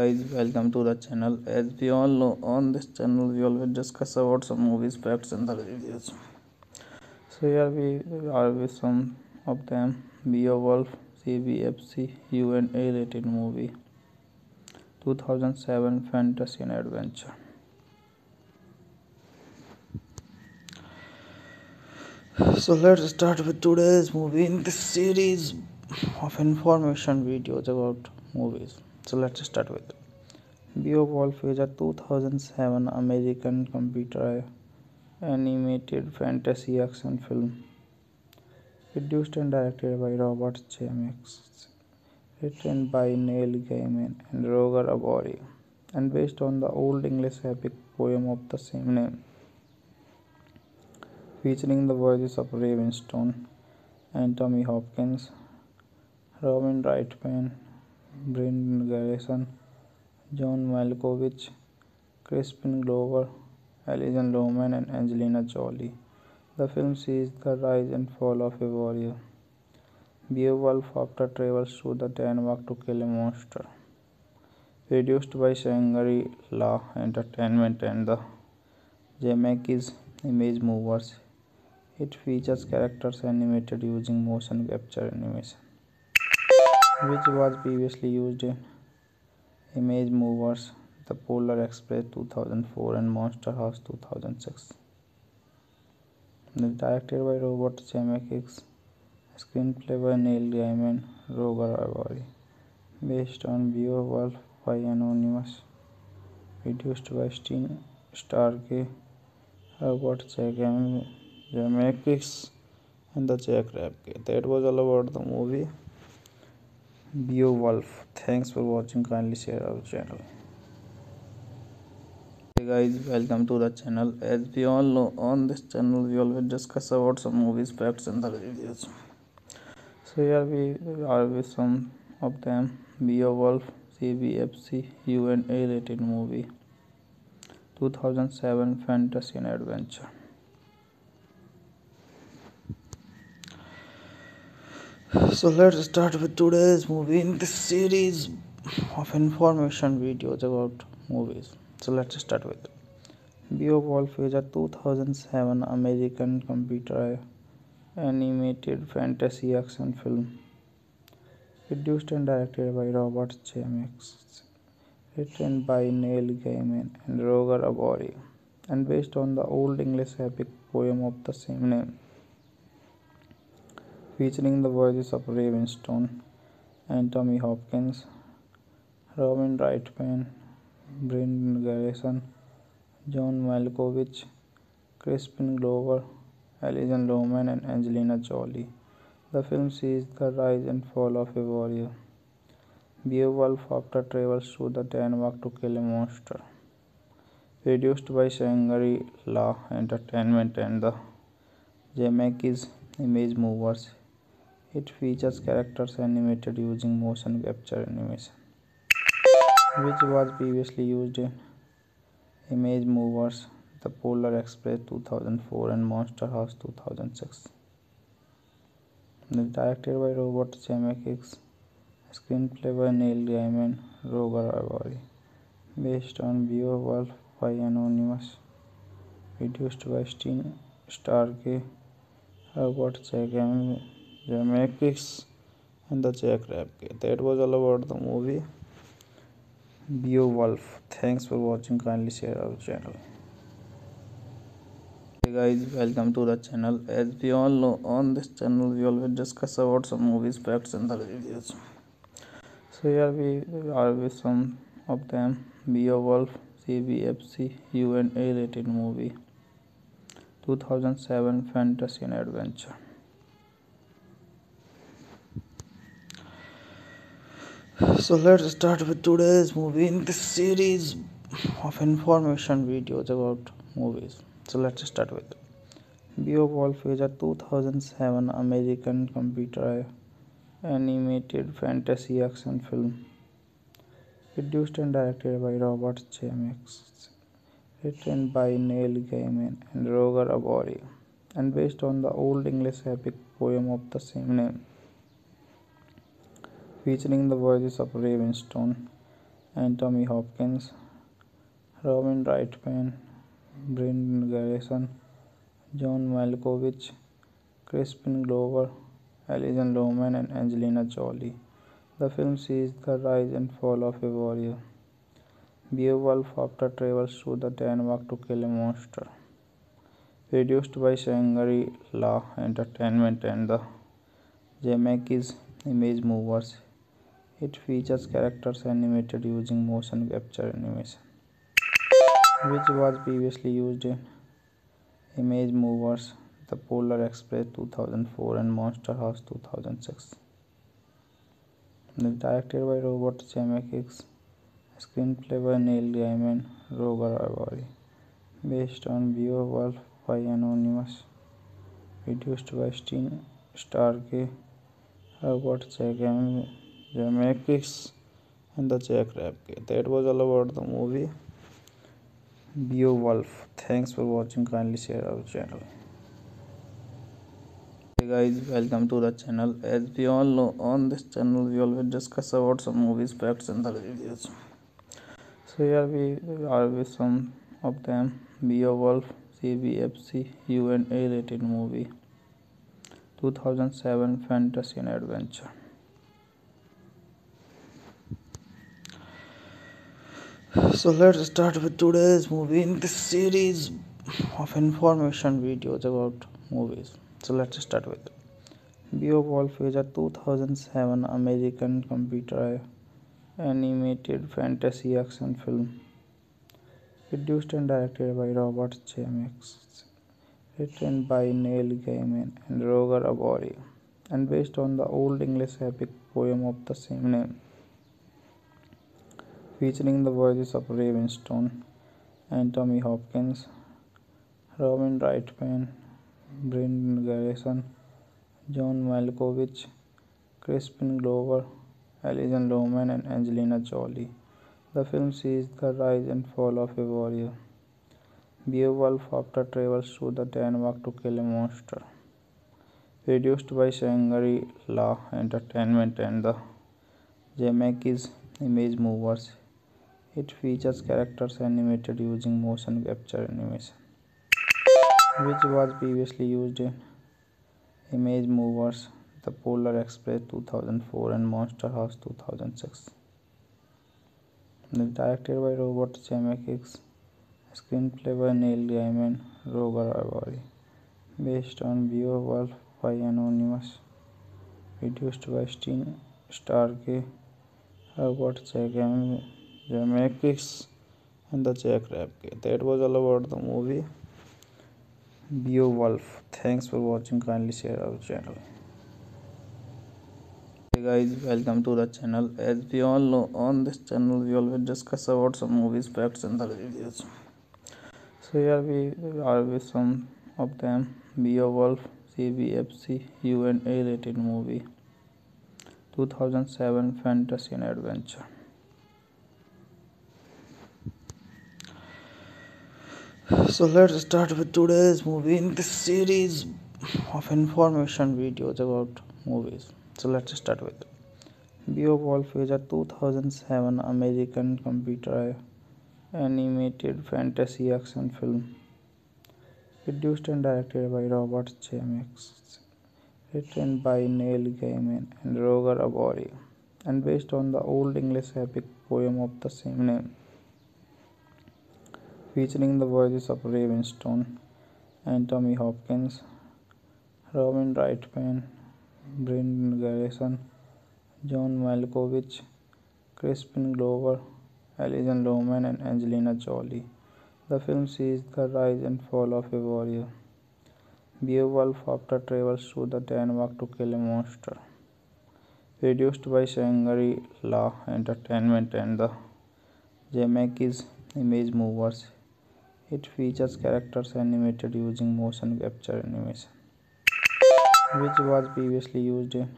Guys, welcome to the channel. As we all know, on this channel we always discuss about some movies, facts and the reviews. So here we are with some of them. Beowulf, CBFC, U&A rated movie, 2007 fantasy and adventure. So let's start with today's movie in this series of information videos about movies. So let's start with Beowulf is a 2007 American computer animated fantasy action film produced and directed by Robert Zemeckis, written by Neil Gaiman and Roger Avary, and based on the Old English epic poem of the same name, featuring the voices of Ray Winstone, Anthony Hopkins, Robin Wright-Penn, Brendan Garrison, John Malkovich, Crispin Glover, Alison Lohman, and Angelina Jolie. The film sees the rise and fall of a warrior, Beowulf, after travels to the Denmark to kill a monster. Produced by Shangri-La Entertainment and the Zemeckis Image Movers, it features characters animated using motion capture animation, which was previously used in Image Movers, The Polar Express 2004 and Monster House 2006. It is directed by Robert Zemeckis, screenplay by Neil Gaiman, Roger Avary, based on Beowulf by Anonymous, produced by Steve Starkey, Robert Zemeckis, and the Jack Rapke. That was all about the movie Beowulf. Thanks for watching. Kindly share our channel. Hey guys, welcome to the channel. As we all know, on this channel we always discuss about some movies, facts and the reviews. So here we are with some of them. Beowulf, CBFC, U&A rated movie, 2007 fantasy and adventure. So let's start with today's movie in this series of information videos about movies. So let's start with Beowulf is a 2007 American computer animated fantasy action film produced and directed by Robert Zemeckis, written by Neil Gaiman and Roger Avary, and based on the Old English epic poem of the same name, featuring the voices of Ray Winstone, Anthony Hopkins, Robin Wright-Penn, Brendan Garrison, John Malkovich, Crispin Glover, Alison Lohman, and Angelina Jolie. The film sees the rise and fall of a warrior, Beowulf, after travels to the Denmark to kill a monster. Produced by Shangri-La Entertainment and the Zemeckis Image Movers, it features characters animated using motion capture animation, which was previously used in Image Movers, The Polar Express 2004 and Monster House 2006. It is directed by Robert Zemeckis, screenplay by Neil Gaiman, Roger Avary, based on Beowulf by Anonymous, produced by Steve Starkey, Robert Zemeckis, and the Jack Rapke. That was all about the movie Beowulf. Thanks for watching. Kindly share our channel. Hey guys, welcome to the channel. As we all know, on this channel we always discuss about some movies, facts and the reviews. So here we are with some of them. Beowulf, CBFC, U&A rated movie, 2007 fantasy and adventure. So let's start with today's movie in this series of information videos about movies. So let's start with Beowulf is a 2007 American computer animated fantasy action film produced and directed by Robert Zemeckis, written by Neil Gaiman and Roger Avary, and based on the Old English epic poem of the same name, featuring the voices of Ray Winstone, Anthony Hopkins, Robin Wright-Penn, Brendan Garrison, John Malkovich, Crispin Glover, Alison Lohman, and Angelina Jolie. The film sees the rise and fall of a warrior, Beowulf, after travels to the Denmark to kill a monster. Produced by Shangri-La Entertainment and the Zemeckis Image Movers, it features characters animated using motion capture animation, which was previously used in Image Movers, The Polar Express 2004 and Monster House 2006. Directed by Robert Zemeckis, screenplay by Neil Gaiman, Roger Avary, based on Beowulf by Anonymous, produced by Steve Starkey, Robert Zemeckis, and the Jack Rapke. That was all about the movie Beowulf. Thanks for watching. Kindly share our channel. Hey guys, welcome to the channel. As we all know, on this channel we always discuss about some movies, facts and the reviews. So here we are with some of them. Beowulf, CBFC, U&A rated movie, 2007, fantasy and adventure. So let's start with today's movie in this series of information videos about movies. So let's start with Beowulf is a 2007 American computer animated fantasy action film, produced and directed by Robert Zemeckis, written by Neil Gaiman and Roger Avary, and based on the Old English epic poem of the same name, featuring the voices of Ray Winstone, Anthony Hopkins, Robin Wright-Penn, Brendan Garrison, John Malkovich, Crispin Glover, Alison Lohman, and Angelina Jolie. The film sees the rise and fall of a warrior, Beowulf, after travels to the Denmark to kill a monster. Produced by Shangri-La Entertainment and the Zemeckis Image Movers, it features characters animated using motion capture animation, which was previously used in Image Movers, The Polar Express 2004 and Monster House 2006. Directed by Robert Zemeckis, screenplay by Neil Gaiman, Roger Avary, based on Beowulf by Anonymous, produced by Steve Starkey, Robert Zemeckis, and the Jack Rapke. That was all about the movie Beowulf. Thanks for watching. Kindly share our channel. Hey guys, welcome to the channel. As we all know, on this channel we always discuss about some movies, facts and the reviews. So here we are with some of them. Beowulf, CBFC, U&A rated movie, 2007, fantasy and adventure. So let's start with today's movie in this series of information videos about movies. So let's start with Beowulf is a 2007 American computer animated fantasy action film, produced and directed by Robert Zemeckis, written by Neil Gaiman and Roger Avary, and based on the Old English epic poem of the same name, featuring the voices of Ray Winstone, Anthony Hopkins, Robin Wright-Penn, Brendan Garrison, John Malkovich, Crispin Glover, Alison Lohman, and Angelina Jolie. The film sees the rise and fall of a warrior, Beowulf, after travels to the Denmark to kill a monster. Produced by Shangri-La Entertainment and the Zemeckis Image Movers, it features characters animated using motion capture animation, which was previously used in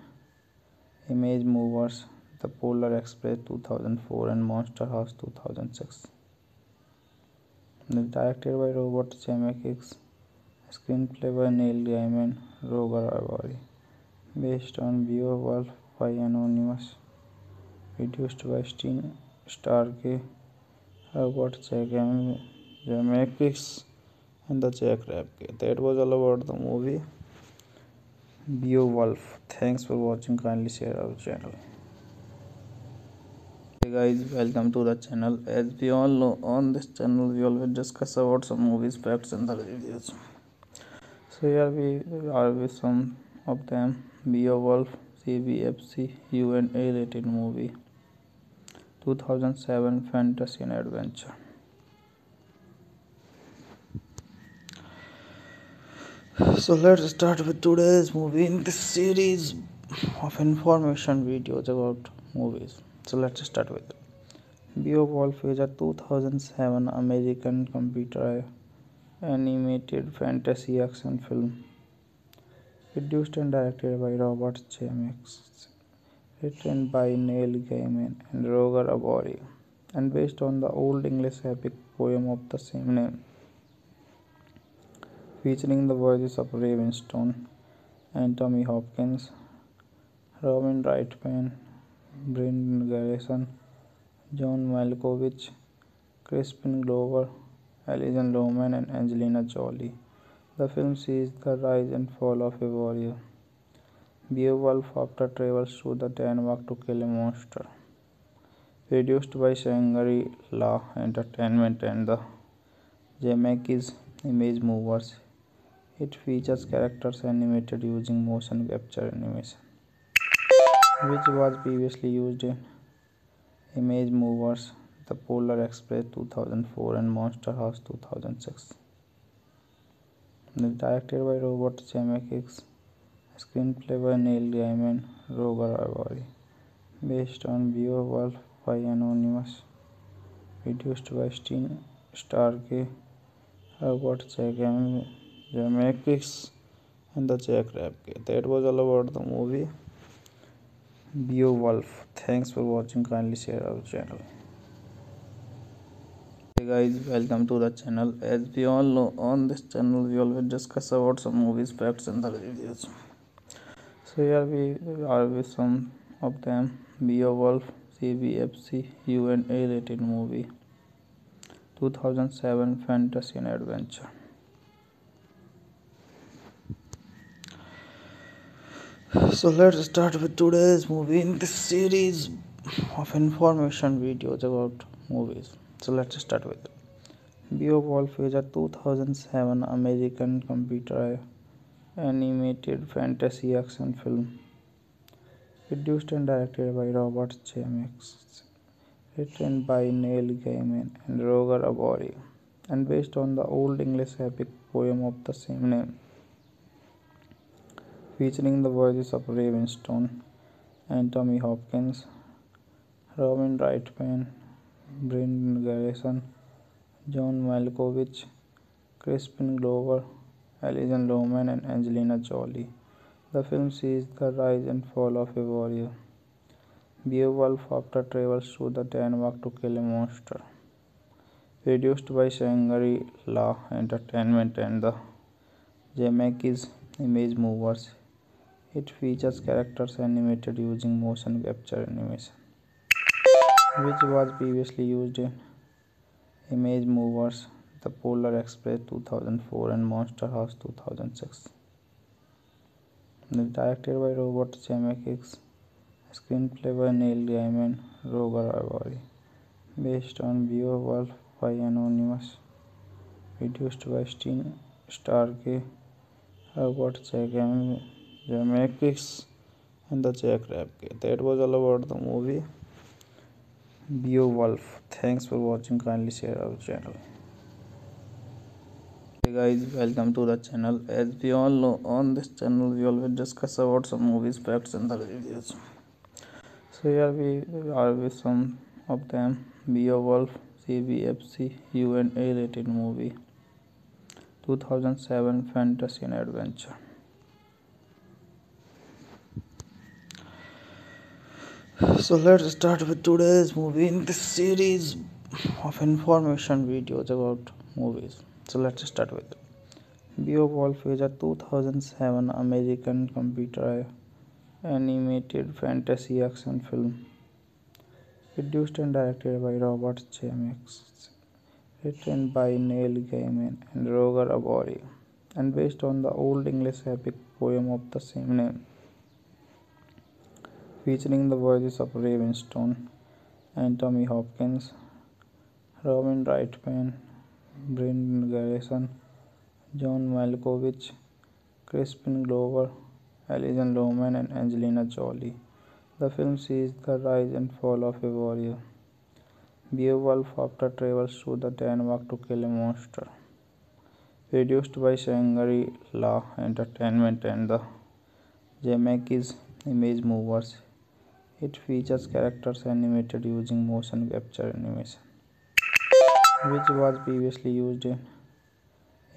Image Movers, The Polar Express 2004 and Monster House 2006. Directed by Robert Zemeckis, screenplay by Neil Gaiman, Roger Avary, based on Beowulf by Anonymous, produced by Steve Starkey, Robert Zemeckis, and the Jack Rapke. That was all about the movie Beowulf. Thanks for watching. Kindly share our channel. Hey guys, welcome to the channel. As we all know, on this channel we always discuss about some movies, facts, and the reviews. So here we are with some of them. Beowulf, CBFC, U&A rated movie, 2007 fantasy and adventure. So let's start with today's movie in this series of information videos about movies. So let's start with Beowulf is a 2007 American computer animated fantasy action film produced and directed by Robert Zemeckis, written by Neil Gaiman and Roger Avary, and based on the Old English epic poem of the same name, featuring the voices of Ray Winstone, Anthony Hopkins, Robin Wright-Penn, Brendan Garrison, John Malkovich, Crispin Glover, Alison Lohman, and Angelina Jolie. The film sees the rise and fall of a warrior, Beowulf, after travels through the Denmark to kill a monster. Produced by Shangri-La Entertainment and the Zemeckis Image Movers, it features characters animated using motion capture animation, which was previously used in Image Movers, The Polar Express 2004 and Monster House 2006. Directed by Robert Zemeckis, screenplay by Neil Gaiman, Roger Avary, based on Beowulf by Anonymous, produced by Steve Starkey, Robert Zemeckis, and the Jack Rapke. That was all about the movie Beowulf. Thanks for watching. Kindly share our channel. Hey guys, welcome to the channel. As we all know, on this channel we always discuss about some movies, facts, and the reviews. So here we are with some of them. Beowulf, CBFC, U&A rated movie, 2007 fantasy and adventure. So let's start with today's movie in this series of information videos about movies. So let's start with Beowulf is a 2007 American computer animated fantasy action film produced and directed by Robert Zemeckis, written by Neil Gaiman and Roger Avary, and based on the Old English epic poem of the same name, featuring the voices of Ray Winstone, Anthony Hopkins, Robin Wright-Penn, Brendan Garrison, John Malkovich, Crispin Glover, Alison Lohman, and Angelina Jolie. The film sees the rise and fall of a warrior, Beowulf, after travels through the Denmark to kill a monster. Produced by Shangri-La Entertainment and the Zemeckis Image Movers, it features characters animated using motion capture animation, which was previously used in Image Movers, The Polar Express 2004 and Monster House 2006. Directed by Robert Zemeckis, screenplay by Neil Gaiman, Roger Avary, based on Beowulf by Anonymous, produced by Steve Starkey, Robert Zemeckis, and the Jack Rapke. That was all about the movie Beowulf. Thanks for watching. Kindly share our channel. Hey guys, welcome to the channel. As we all know, on this channel we always discuss about some movies, facts, and the reviews. So here we are with some of them. Beowulf, CBFC, U&A rated movie, 2007 fantasy and adventure. So let's start with today's movie in this series of information videos about movies. So let's start with Beowulf is a 2007 American computer animated fantasy action film Produced and directed by Robert Zemeckis, written by Neil Gaiman and Roger Avary, and based on the Old English epic poem of the same name, featuring the voices of Ray Winstone, Anthony Hopkins, Robin Wright-Penn, Brendan Garrison, John Malkovich, Crispin Glover, Alison Lohman, and Angelina Jolie. The film sees the rise and fall of a warrior, Beowulf, after travels to the Denmark to kill a monster. Produced by Shangri-La Entertainment and the Zemeckis Image Movers, it features characters animated using motion capture animation, which was previously used in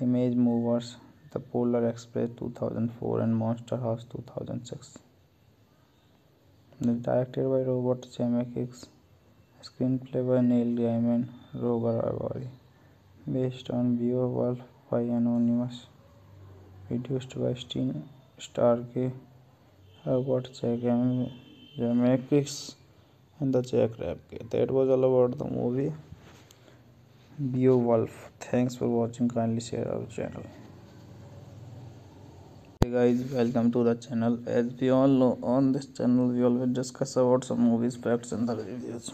Image Movers, The Polar Express 2004 and Monster House 2006. Directed by Robert Zemeckis, screenplay by Neil Gaiman, Roger Avary, based on Beowulf by Anonymous, produced by Steve Starkey, Robert Zemeckis, and the Jack Rapke. That was all about the movie Beowulf. Thanks for watching. Kindly share our channel. Hey guys, welcome to the channel. As we all know, on this channel we always discuss about some movies, facts and the reviews.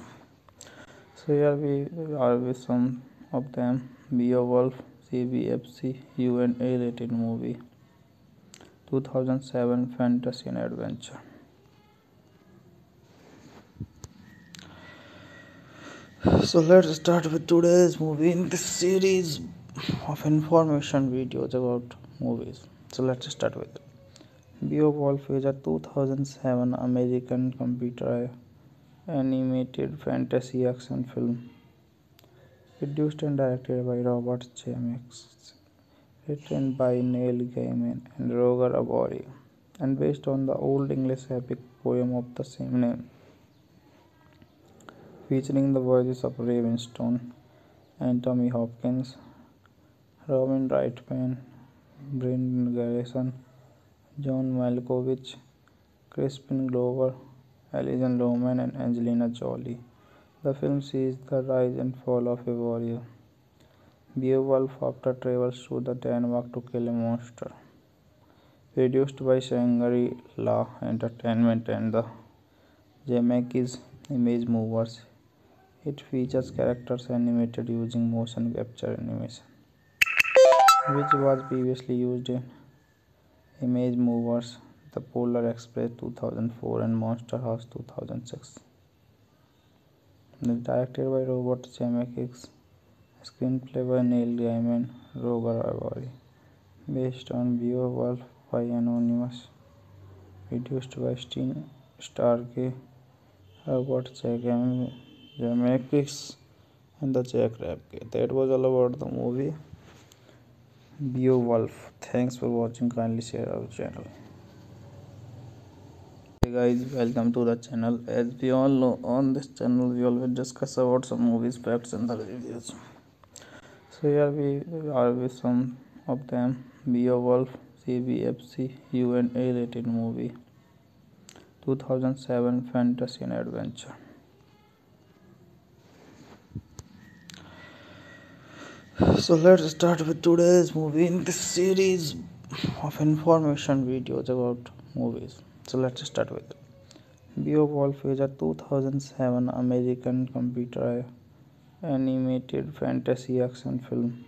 So here we are with some of them. Beowulf, CBFC U&A rated movie, 2007 fantasy and adventure. So let's start with today's movie in this series of information videos about movies. So let's start with it. Beowulf is a 2007 American computer animated fantasy action film, produced and directed by Robert Zemeckis, written by Neil Gaiman and Roger Avary, and based on the Old English epic poem of the same name, featuring the voices of Ray Winstone, Anthony Hopkins, Robin Wright-Penn, Brendan Garrison, John Malkovich, Crispin Glover, Alison Lohman, and Angelina Jolie. The film sees the rise and fall of a warrior, Beowulf, after travels to the Denmark to kill a monster. Produced by Shangri-La Entertainment and the Zemeckis Image Movers, it features characters animated using motion capture animation, which was previously used in Image Movers, The Polar Express 2004 and Monster House 2006. Directed by Robert Zemeckis, screenplay by Neil Gaiman, Roger Avary, based on Beowulf by Anonymous, produced by Steve Starkey, Robert Zemeckis, and the Jack Rapke. That was all about the movie Beowulf. Thanks for watching. Kindly share our channel. Hey guys, welcome to the channel. As we all know, on this channel we always discuss about some movies, facts and the reviews. So here we are with some of them. Beowulf, CBFC U&A rated movie, 2007 fantasy and adventure. So let's start with today's movie in this series of information videos about movies. So let's start with it. Beowulf is a 2007 American computer animated fantasy action film,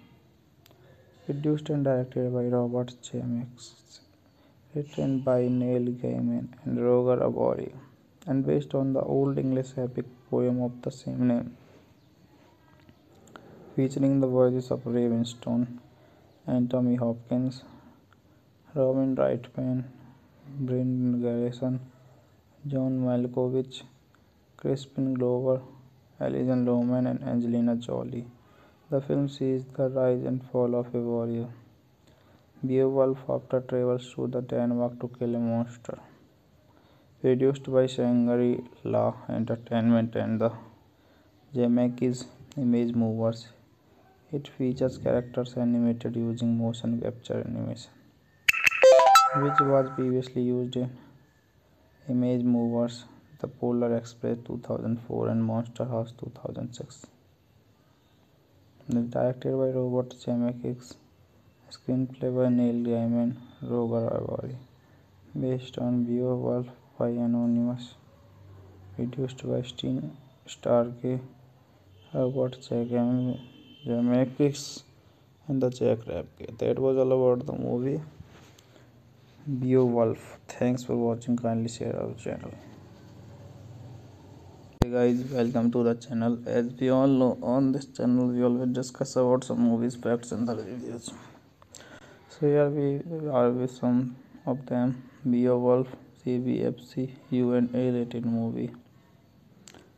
produced and directed by Robert Zemeckis, written by Neil Gaiman and Roger Avary, and based on the Old English epic poem of the same name, featuring the voices of Ray Winstone, Anthony Hopkins, Robin Wright-Penn, Brendan Garrison, John Malkovich, Crispin Glover, Alison Lohman, and Angelina Jolie. The film sees the rise and fall of a warrior, Beowulf, after travels to the Denmark to kill a monster. Produced by Shangri-La Entertainment and the Zemeckis Image Movers, it features characters animated using motion capture animation, which was previously used in Image Movers, The Polar Express 2004 and Monster House 2006. Directed by Robert Zemeckis. Screenplay by Neil Gaiman, Roger Avary. Based on Beowulf by Anonymous. Produced by Steve Starkey, Robert Zemeckis, and the Jack Rapke. That was all about the movie Beowulf. Thanks for watching. Kindly share our channel. Hey guys, welcome to the channel. As we all know, on this channel we always discuss about some movies, facts, and the reviews. So here we are with some of them. Beowulf, CBFC, U&A rated movie,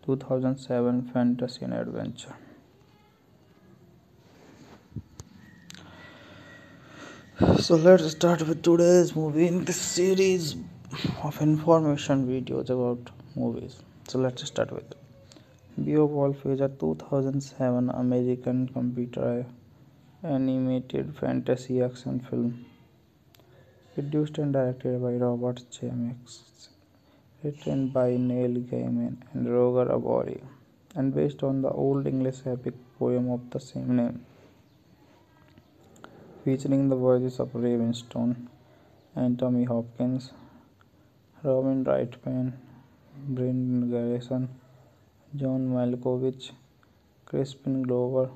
2007, fantasy and adventure. So let's start with today's movie in this series of information videos about movies. So let's start with Beowulf is a 2007 American computer animated fantasy action film, produced and directed by Robert Zemeckis, written by Neil Gaiman and Roger Avary, and based on the Old English epic poem of the same name, featuring the voices of Ray Winstone, Anthony Hopkins, Robin Wright-Penn, Brendan Garrison, John Malkovich, Crispin Glover,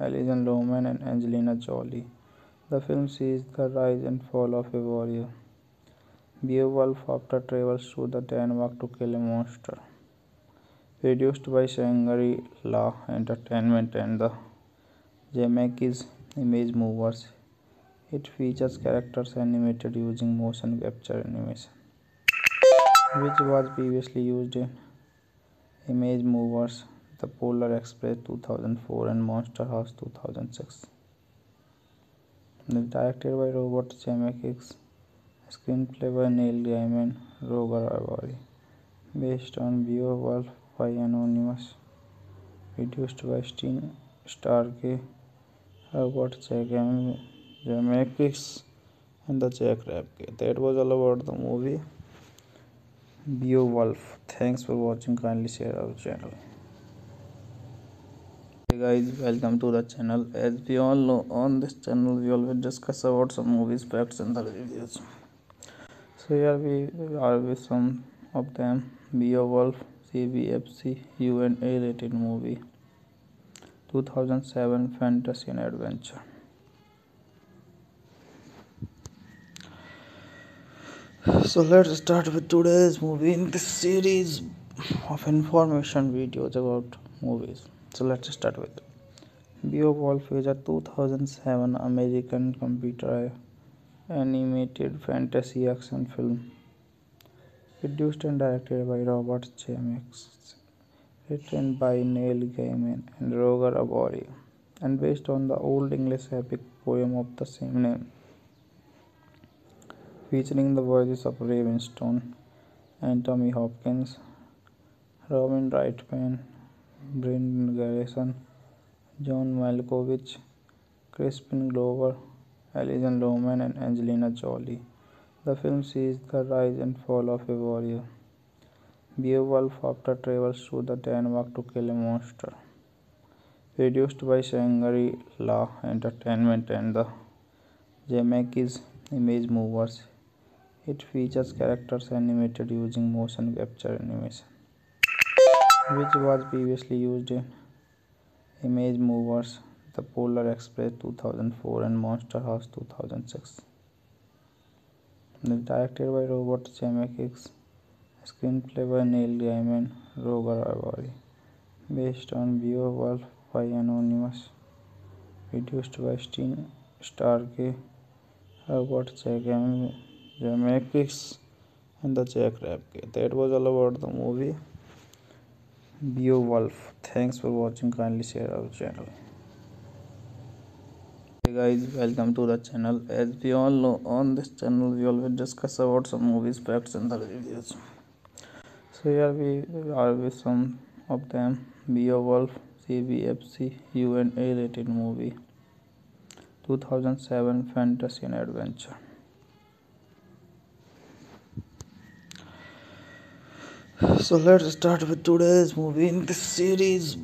Alison Lohman, and Angelina Jolie. The film sees the rise and fall of a warrior, Beowulf, after travels to the Denmark to kill a monster. Produced by Shangri-La Entertainment and the Zemeckis Image Movers, it features characters animated using motion capture animation, which was previously used in Image Movers, The Polar Express 2004 and Monster House 2006. Directed by Robert Zemeckis, screenplay by Neil Gaiman, Roger Avary, based on Beowulf by Anonymous, produced by Steve Starkey, Robert Zemeckis, and the Jack Rapke. That was all about the movie Beowulf. Thanks for watching. Kindly share our channel. Hey guys, welcome to the channel. As we all know, on this channel we always discuss about some movies, facts, and the reviews. So here we are with some of them. Beowulf, CBFC, U&A rated movie, 2007, fantasy and adventure. So let's start with today's movie in this series of information videos about movies. So let's start with Beowulf is a 2007 American computer animated fantasy action film, produced and directed by Robert Zemeckis, written by Neil Gaiman and Roger Avary, and based on the Old English epic poem of the same name, featuring the voices of Ray Winstone, Anthony Hopkins, Robin Wright-Penn, Brendan Garrison, John Malkovich, Crispin Glover, Alison Lohman, and Angelina Jolie. The film sees the rise and fall of a warrior, Beowulf, after travels to the Denmark to kill a monster. Produced by Shangri-La Entertainment and the Zemeckis Image Movers, it features characters animated using motion capture animation, which was previously used in Image Movers, The Polar Express 2004 and Monster House 2006. Directed by Robert Zemeckis, screenplay by Neil Gaiman, Roger Avary, based on Beowulf by Anonymous, produced by Steve Starkey, Robert Zemeckis, and the Jack Rapke. That was all about the movie Beowulf. Thanks for watching. Kindly share our channel. Hey guys, welcome to the channel. As we all know, on this channel we always discuss about some movies, facts, and the reviews. So here we are with some of them. Beowulf, CBFC, U&A rated movie, 2007, fantasy and adventure. So let's start with today's movie in this series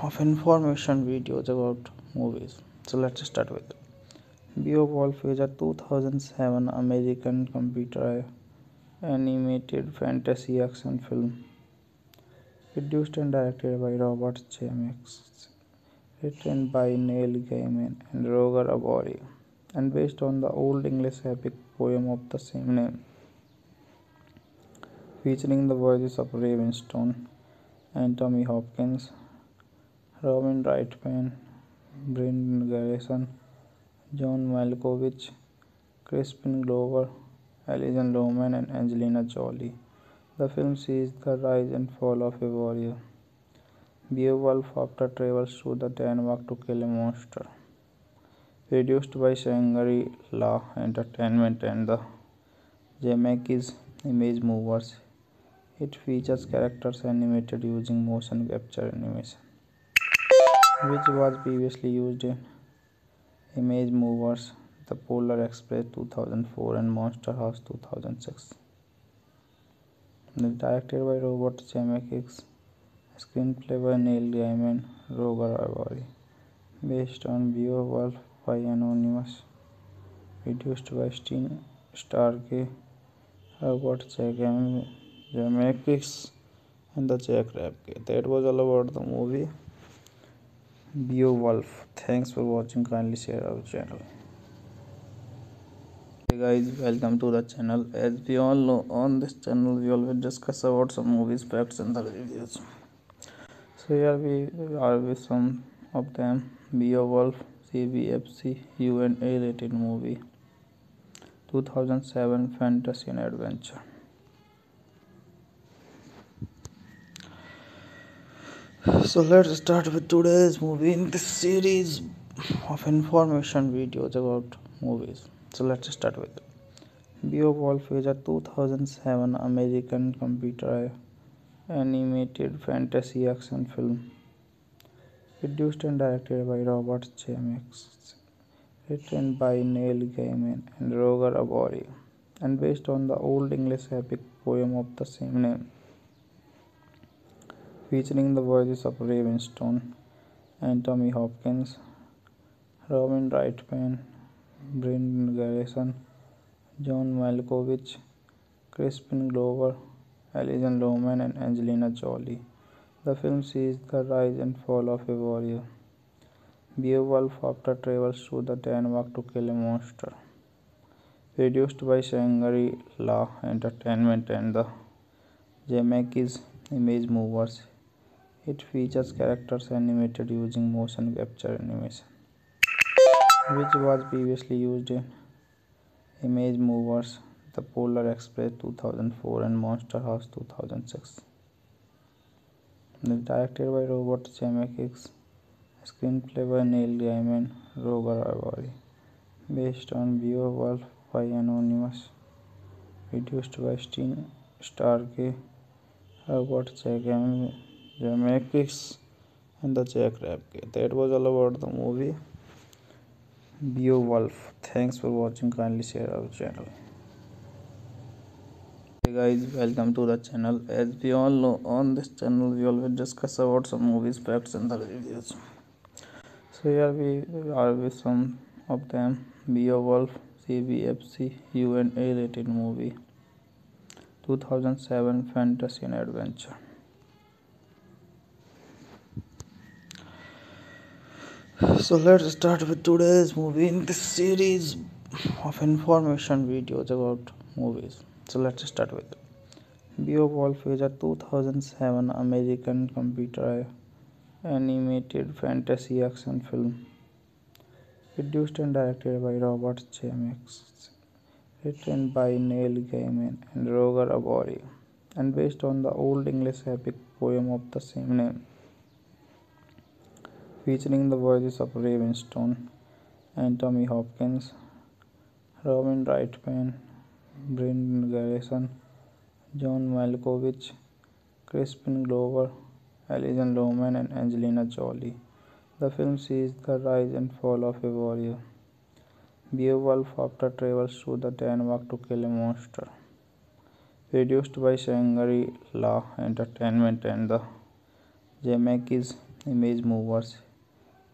of information videos about movies. So let's start with Beowulf is a 2007 American computer animated fantasy action film produced and directed by Robert Zemeckis, written by Neil Gaiman and Roger Avary, and based on the Old English epic poem of the same name, featuring the voices of Ray Winstone, Anthony Hopkins, Robin Wright-Penn, Brendan Garrison, John Malkovich, Crispin Glover, Alison Lohman, and Angelina Jolie. The film sees the rise and fall of a warrior, Beowulf, after travels to the Denmark to kill a monster. Produced by Shangri-La Entertainment and the Zemeckis Image Movers, it features characters animated using motion capture animation, which was previously used in Image Movers, The Polar Express 2004 and Monster House 2006. Directed by Robert Zemeckis, screenplay by Neil Gaiman, Roger Avary, based on Beowulf by Anonymous, produced by Steve Starkey, Robert Zemeckis, and the Jack Rapke. That was all about the movie Beowulf. Thanks for watching. Kindly share our channel. Hey guys, welcome to the channel. As we all know, on this channel we always discuss about some movies, facts, and the reviews. So here we are with some of them. Beowulf, CBFC, U&A rated movie, 2007 fantasy and adventure. So let's start with today's movie in this series of information videos about movies. So let's start with Beowulf is a 2007 American computer animated fantasy action film produced and directed by Robert Zemeckis, written by Neil Gaiman and Roger Avary, and based on the Old English epic poem of the same name, featuring the voices of Ray Winstone, Anthony Hopkins, Robin Wright-Penn, Brendan Garrison, John Malkovich, Crispin Glover, Alison Lohman, and Angelina Jolie. The film sees the rise and fall of a warrior, Beowulf, after travels to the Denmark to kill a monster. Produced by Shangri-La Entertainment and the Zemeckis Image Movers, it features characters animated using motion capture animation, which was previously used in Image Movers, The Polar Express 2004 and Monster House 2006. Directed by Robert Zemeckis, screenplay by Neil Gaiman, Roger Avary, based on Beowulf by Anonymous, produced by Steve Starkey, Robert Zemeckis, and the Jack Rapke. That was all about the movie Beowulf. Thanks for watching. Kindly share our channel. Hey guys, welcome to the channel. As we all know, on this channel we always discuss about some movies, facts, and the reviews. So here we are with some of them. Beowulf, CBFC, U&A rated movie, 2007 fantasy and adventure. So let's start with today's movie in this series of information videos about movies. So let's start with Beowulf is a 2007 American computer animated fantasy action film produced and directed by Robert Zemeckis, written by Neil Gaiman and Roger Avary, and based on the Old English epic poem of the same name, featuring the voices of Ray Winstone, Anthony Hopkins, Robin Wright-Penn, Brendan Garrison, John Malkovich, Crispin Glover, Alison Lohman, and Angelina Jolie. The film sees the rise and fall of a warrior, Beowulf, after travels to the Denmark to kill a monster. produced by Shangri-La Entertainment and the Zemeckis Image Movers.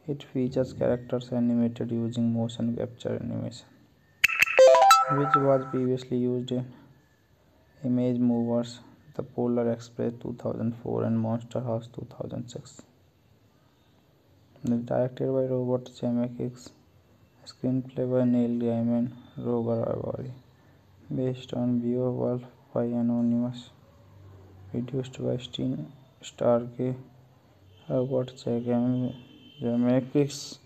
It features characters animated using motion capture animation, which was previously used in Image Movers, The Polar Express 2004 and Monster House 2006. Directed by Robert Zemeckis, screenplay by Neil Gaiman, Roger Avary, based on Beowulf by Anonymous, produced by Steve Starkey, Robert Zemeckis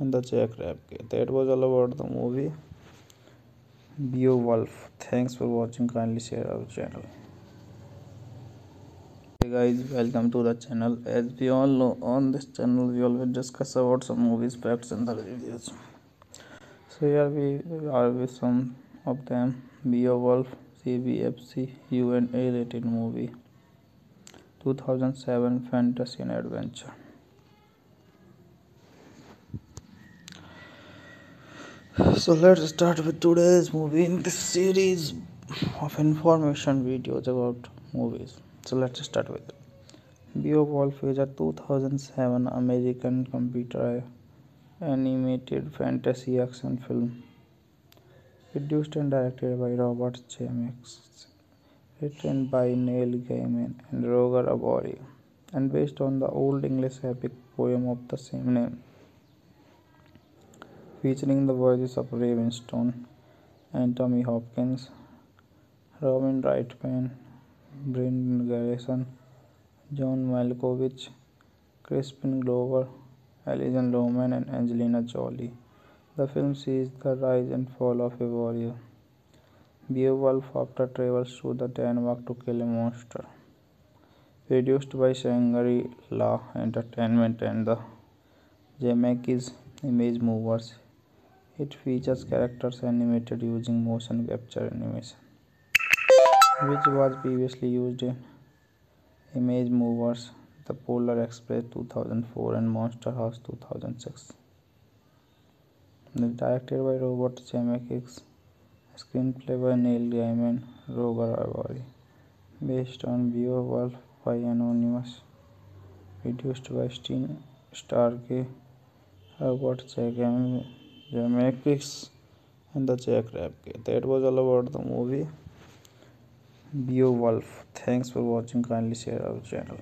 and the Jack Rapke. That was all about the movie Beowulf. Thanks for watching. Kindly share our channel. Hey guys, welcome to the channel. As we all know, on this channel we always discuss about some movies, facts and the reviews. So here we are with some of them. Beowulf, CBFC U&A rated movie, 2007 fantasy and adventure. So let's start with today's movie in this series of information videos about movies. So let's start with it. Beowulf is a 2007 American computer animated fantasy action film, produced and directed by Robert Zemeckis, written by Neil Gaiman and Roger Avary, and based on the Old English epic poem of the same name, featuring the voices of Ray Winstone, Anthony Hopkins, Robin Wright-Penn, Brendan Gleeson, John Malkovich, Crispin Glover, Alison Lohman and Angelina Jolie. The film sees the rise and fall of a warrior, Beowulf, after travels to the Denmark to kill a monster. Produced by Shangri-La Entertainment and the Zemeckis Image Movers. It features characters animated using motion capture animation, which was previously used in Image Movers, The Polar Express 2004 and Monster House 2006. Directed by Robert Zemeckis, screenplay by Neil Gaiman, Roger Avary, based on Beowulf by Anonymous, produced by Steve Starkey, Robert Zemeckis and the Jack Rapke. That was all about the movie Beowulf. Thanks for watching. Kindly share our channel.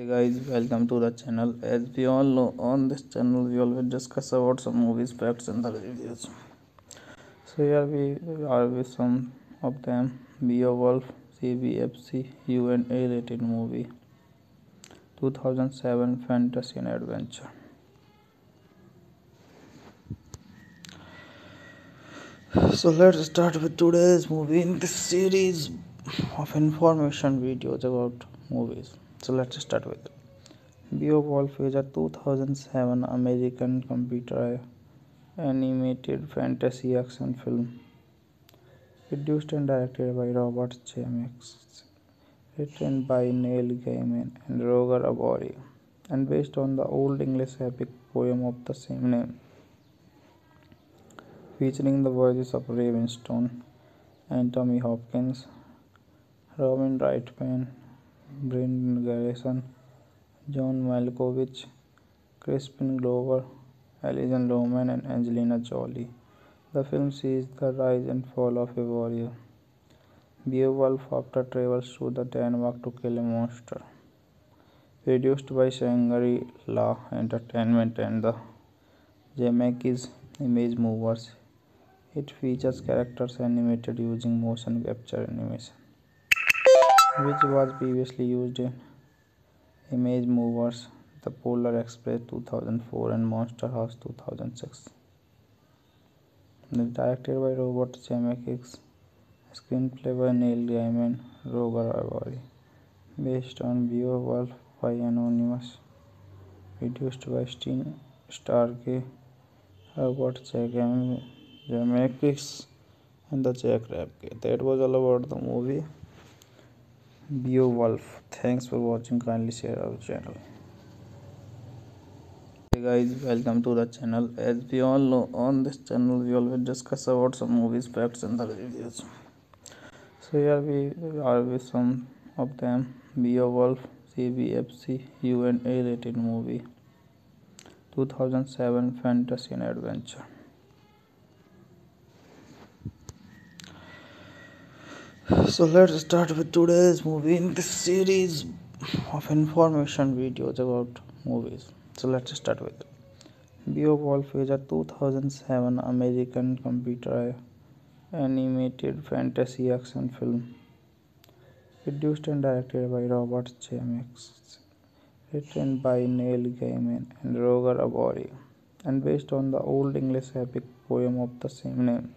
Hey guys, welcome to the channel. As we all know, on this channel we always discuss about some movies, facts and the reviews. So here we are with some of them. Beowulf, CBFC U&A rated movie, 2007 fantasy and adventure. So let's start with today's movie in this series of information videos about movies. So let's start with it. Beowulf is a 2007 American computer animated fantasy action film, produced and directed by Robert Zemeckis, written by Neil Gaiman and Roger Avary, and based on the Old English epic poem of the same name, featuring the voices of Ray Winstone, Anthony Hopkins, Robin Wright-Penn, Brendan Gleeson, John Malkovich, Crispin Glover, Alison Lohman and Angelina Jolie. The film sees the rise and fall of a warrior, Beowulf, after travels to the Denmark to kill a monster. Produced by Shangri-La Entertainment and the Zemeckis Image Movers. It features characters animated using motion capture animation, which was previously used in Image Movers, The Polar Express 2004 and Monster House 2006. Directed by Robert Zemeckis. Screenplay by Neil Gaiman, Roger Avary, based on Beowulf by Anonymous, produced by Steve Starkey, Robert Zemeckis and the Jack Rapke. That was all about the movie Beowulf. Thanks for watching. Kindly share our channel. Hey guys, welcome to the channel. As we all know, on this channel we always discuss about some movies, facts and the reviews. So here we are with some of them. Beowulf, CBFC, U&A rated movie, 2007, fantasy and adventure. So let's start with today's movie in this series of information videos about movies. So let's start with Beowulf is a 2007 American computer animated fantasy action film produced and directed by Robert Zemeckis, written by Neil Gaiman and Roger Avary, and based on the Old English epic poem of the same name,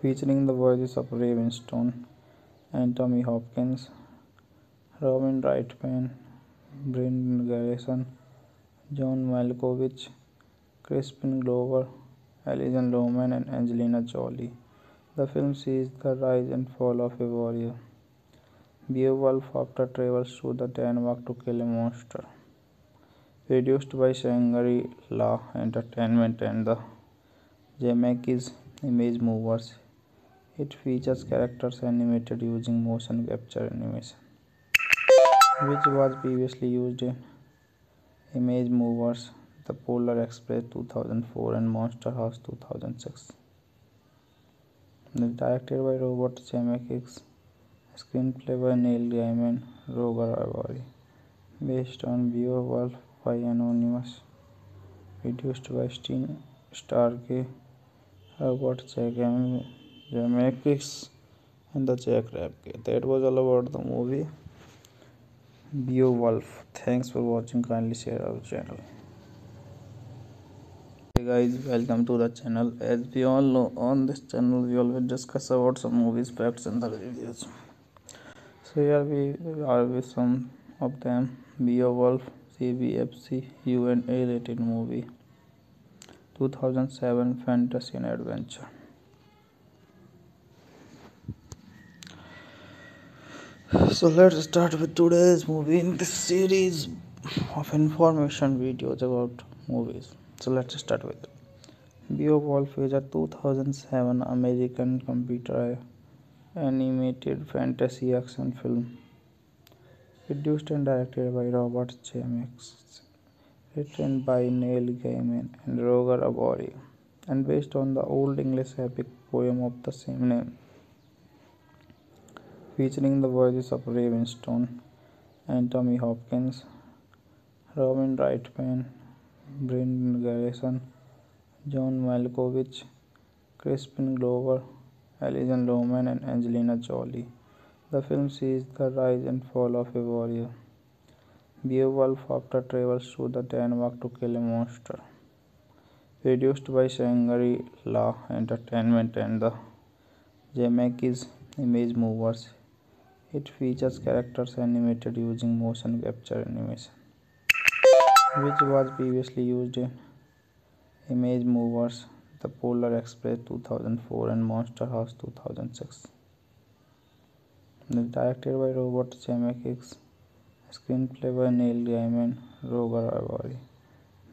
featuring the voices of Ray Winstone, Anthony Hopkins, Robin Wright-Penn, Brendan Garrison, John Malkovich, Crispin Glover, Alison Lohman, and Angelina Jolie. The film sees the rise and fall of a warrior, Beowulf, after travels to the Denmark to kill a monster. Produced by Shangri-La Entertainment and the Zemeckis Image Movers, it features characters animated using motion capture animation, which was previously used in Image Movers, The Polar Express 2004 and Monster House 2006. Directed by Robert Zemeckis, screenplay by Neil Gaiman, Roger Avary, based on Beowulf by Anonymous, produced by Steve Starkey, Robert Zemeckis, and the Jack Rapke. That was all about the movie Beowulf. Thanks for watching. Kindly share our channel. Hey guys, welcome to the channel. As we all know, on this channel we always discuss about some movies, facts and the reviews. So here we are with some of them. Beowulf, CBFC, U&A rated movie, 2007, fantasy and adventure. So let's start with today's movie in this series of information videos about movies. So let's start with Beowulf is a 2007 American computer animated fantasy action film, produced and directed by Robert Zemeckis, written by Neil Gaiman and Roger Avary, and based on the Old English epic poem of the same name, featuring the voices of Ray Winstone, Anthony Hopkins, Robin Wright-Penn, Brendan Garrison, John Malkovich, Crispin Glover, Alison Lohman, and Angelina Jolie. The film sees the rise and fall of a warrior, Beowulf, after travels to the Denmark to kill a monster. Produced by Shangri-La Entertainment and the Zemeckis Image Movers, it features characters animated using motion capture animation, which was previously used in Image Movers, The Polar Express 2004 and Monster House 2006. Directed by Robert Zemeckis, screenplay by Neil Gaiman, Roger Avary,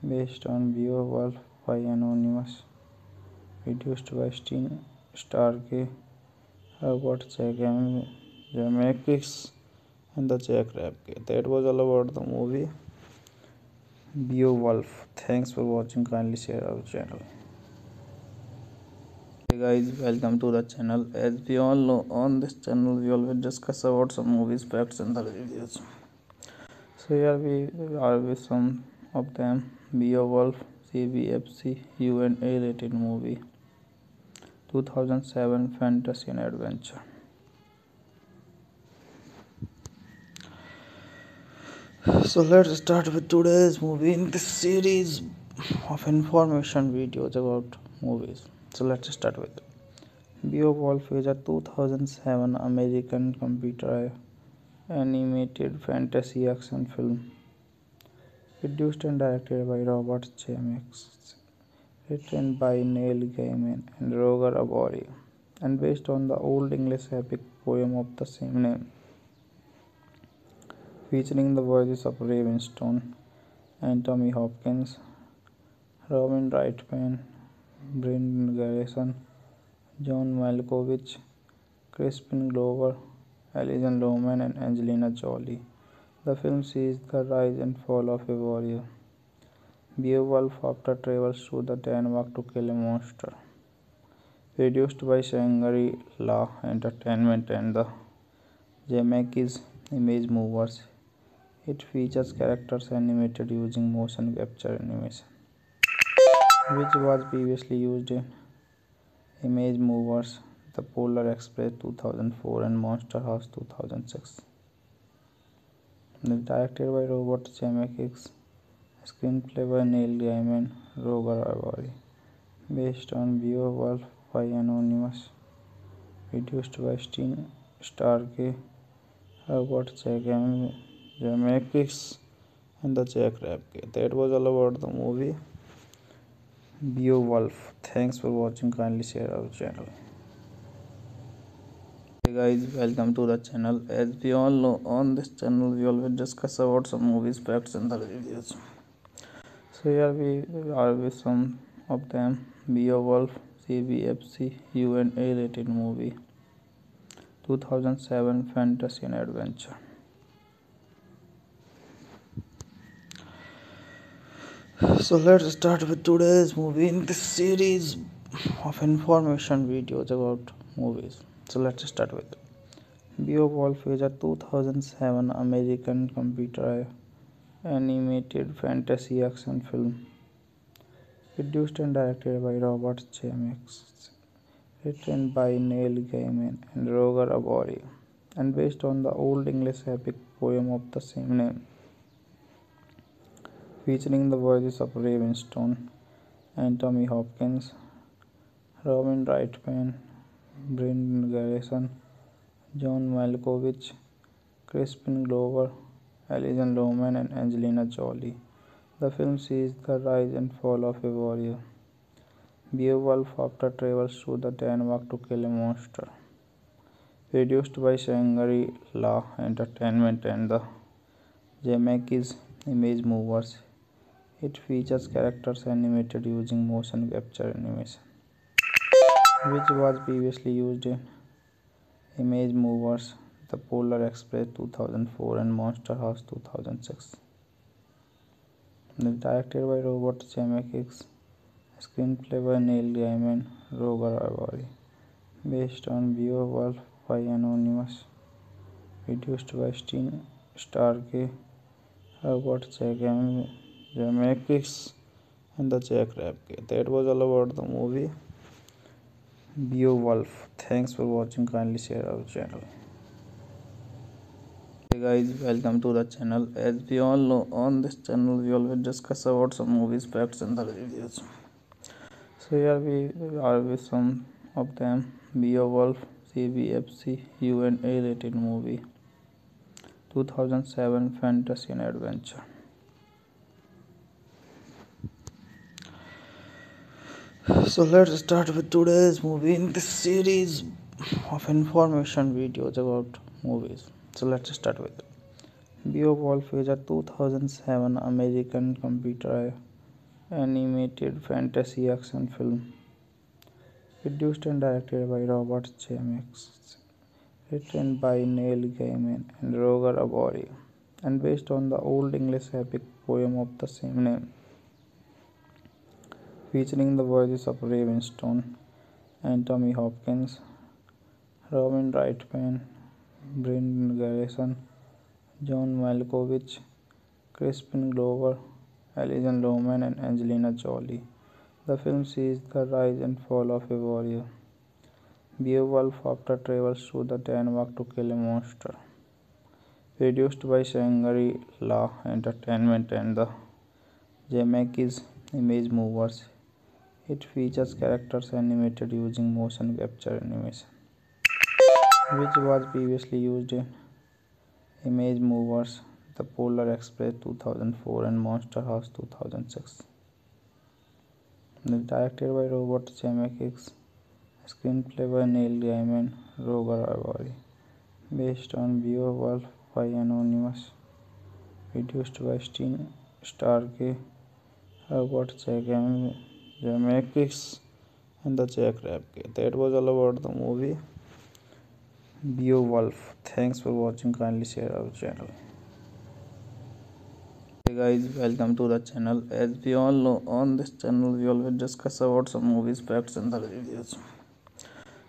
based on Beowulf by Anonymous, produced by Steve Starkey, Robert Zemeckis, and the Jack Rapke. That was all about the movie Beowulf. Thanks for watching. Kindly share our channel. Hey guys, welcome to the channel. As we all know, on this channel we always discuss about some movies, facts and the reviews. So here we are with some of them. Beowulf, CBFC, U&A rated movie, 2007, fantasy and adventure. So let's start with today's movie in this series of information videos about movies. So let's start with Beowulf is a 2007 American computer animated fantasy action film, produced and directed by Robert Zemeckis, written by Neil Gaiman and Roger Avary, and based on the Old English epic poem of the same name, featuring the voices of Ray Winstone, Anthony Hopkins, Robin Wright-Penn, Brendan Garrison, John Malkovich, Crispin Glover, Alison Lohman, and Angelina Jolie. The film sees the rise and fall of a warrior, Beowulf, after travels to the Denmark to kill a monster. Produced by Shangri-La Entertainment and the Zemeckis Image Movers, it features characters animated using motion capture animation, which was previously used in Image Movers, The Polar Express 2004 and Monster House 2006. Directed by Robert Zemeckis, screenplay by Neil Gaiman, Roger Avary, based on Beowulf by Anonymous, produced by Steve Starkey, Robert Zemeckis, and the Jack Rapke. That was all about the movie Beowulf. Thanks for watching. Kindly share our channel. Hey guys, welcome to the channel. As we all know, on this channel we always discuss about some movies, facts, and the reviews. So here we are with some of them. Beowulf, CBFC, U&A rated movie, 2007 fantasy and adventure. So let's start with today's movie in this series of information videos about movies. So let's start with Beowulf is a 2007 American computer animated fantasy action film, produced and directed by Robert Zemeckis, written by Neil Gaiman and Roger Avary, and based on the Old English epic poem of the same name, featuring the voices of Ray Winstone, Anthony Hopkins, Robin Wright-Penn, Brendan Garrison, John Malkovich, Crispin Glover, Alison Lohman, and Angelina Jolie. The film sees the rise and fall of a warrior, Beowulf, after travels to the Denmark to kill a monster. Produced by Shangri-La Entertainment and the Zemeckis Image Movers, it features characters animated using motion capture animation, which was previously used in Image Movers, The Polar Express 2004 and Monster House 2006. Directed by Robert Zemeckis, screenplay by Neil Gaiman, Roger Avary, based on Beowulf by Anonymous, produced by Steve Starkey, Robert Zemeckis, and the Jack Rapke. That was all about the movie Beowulf. Thanks for watching. Kindly share our channel. Hey guys, welcome to the channel. As we all know, on this channel we always discuss about some movies, facts, and the reviews. So here we are with some of them. Beowulf, CBFC, U&A rated movie, 2007 fantasy and adventure. So let's start with today's movie in this series of information videos about movies. So let's start with Beowulf is a 2007 American computer animated fantasy action film, produced and directed by Robert Zemeckis, written by Neil Gaiman and Roger Avary, and based on the Old English epic poem of the same name, featuring the voices of Ray Winstone, Anthony Hopkins, Robin Wright-Penn, Brendan Garrison, John Malkovich, Crispin Glover, Alison Lohman, and Angelina Jolie. The film sees the rise and fall of a warrior, Beowulf, after travels to the Denmark to kill a monster. Produced by Shangri-La Entertainment and the Zemeckis Image Movers, it features characters animated using motion capture animation, which was previously used in Image Movers, The Polar Express 2004 and Monster House 2006. Directed by Robert Zemeckis, screenplay by Neil Gaiman, Roger Avary, based on Beowulf by Anonymous, produced by Steve Starkey, Robert Zemeckis, and the Jack Rapke. That was all about the movie Beowulf. Thanks for watching. Kindly share our channel. Hey guys, welcome to the channel. As we all know, on this channel we always discuss about some movies, facts and the reviews.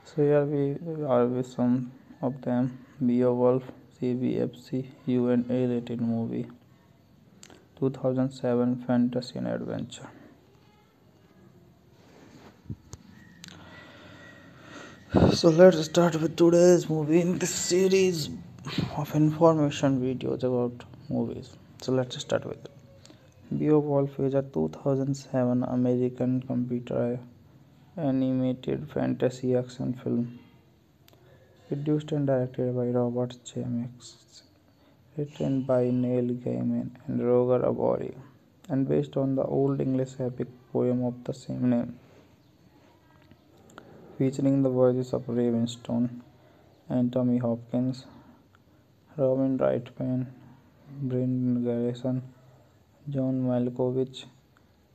So here we are with some of them. Beowulf, CBFC, U&A rated movie, 2007 fantasy and adventure. So let's start with today's movie in this series of information videos about movies. So let's start with it. Beowulf is a 2007 American computer animated fantasy action film, produced and directed by Robert Zemeckis, written by Neil Gaiman and Roger Avary, and based on the Old English epic poem of the same name, featuring the voices of Ray Winstone, Anthony Hopkins, Robin Wright-Penn, Brendan Gleeson, John Malkovich,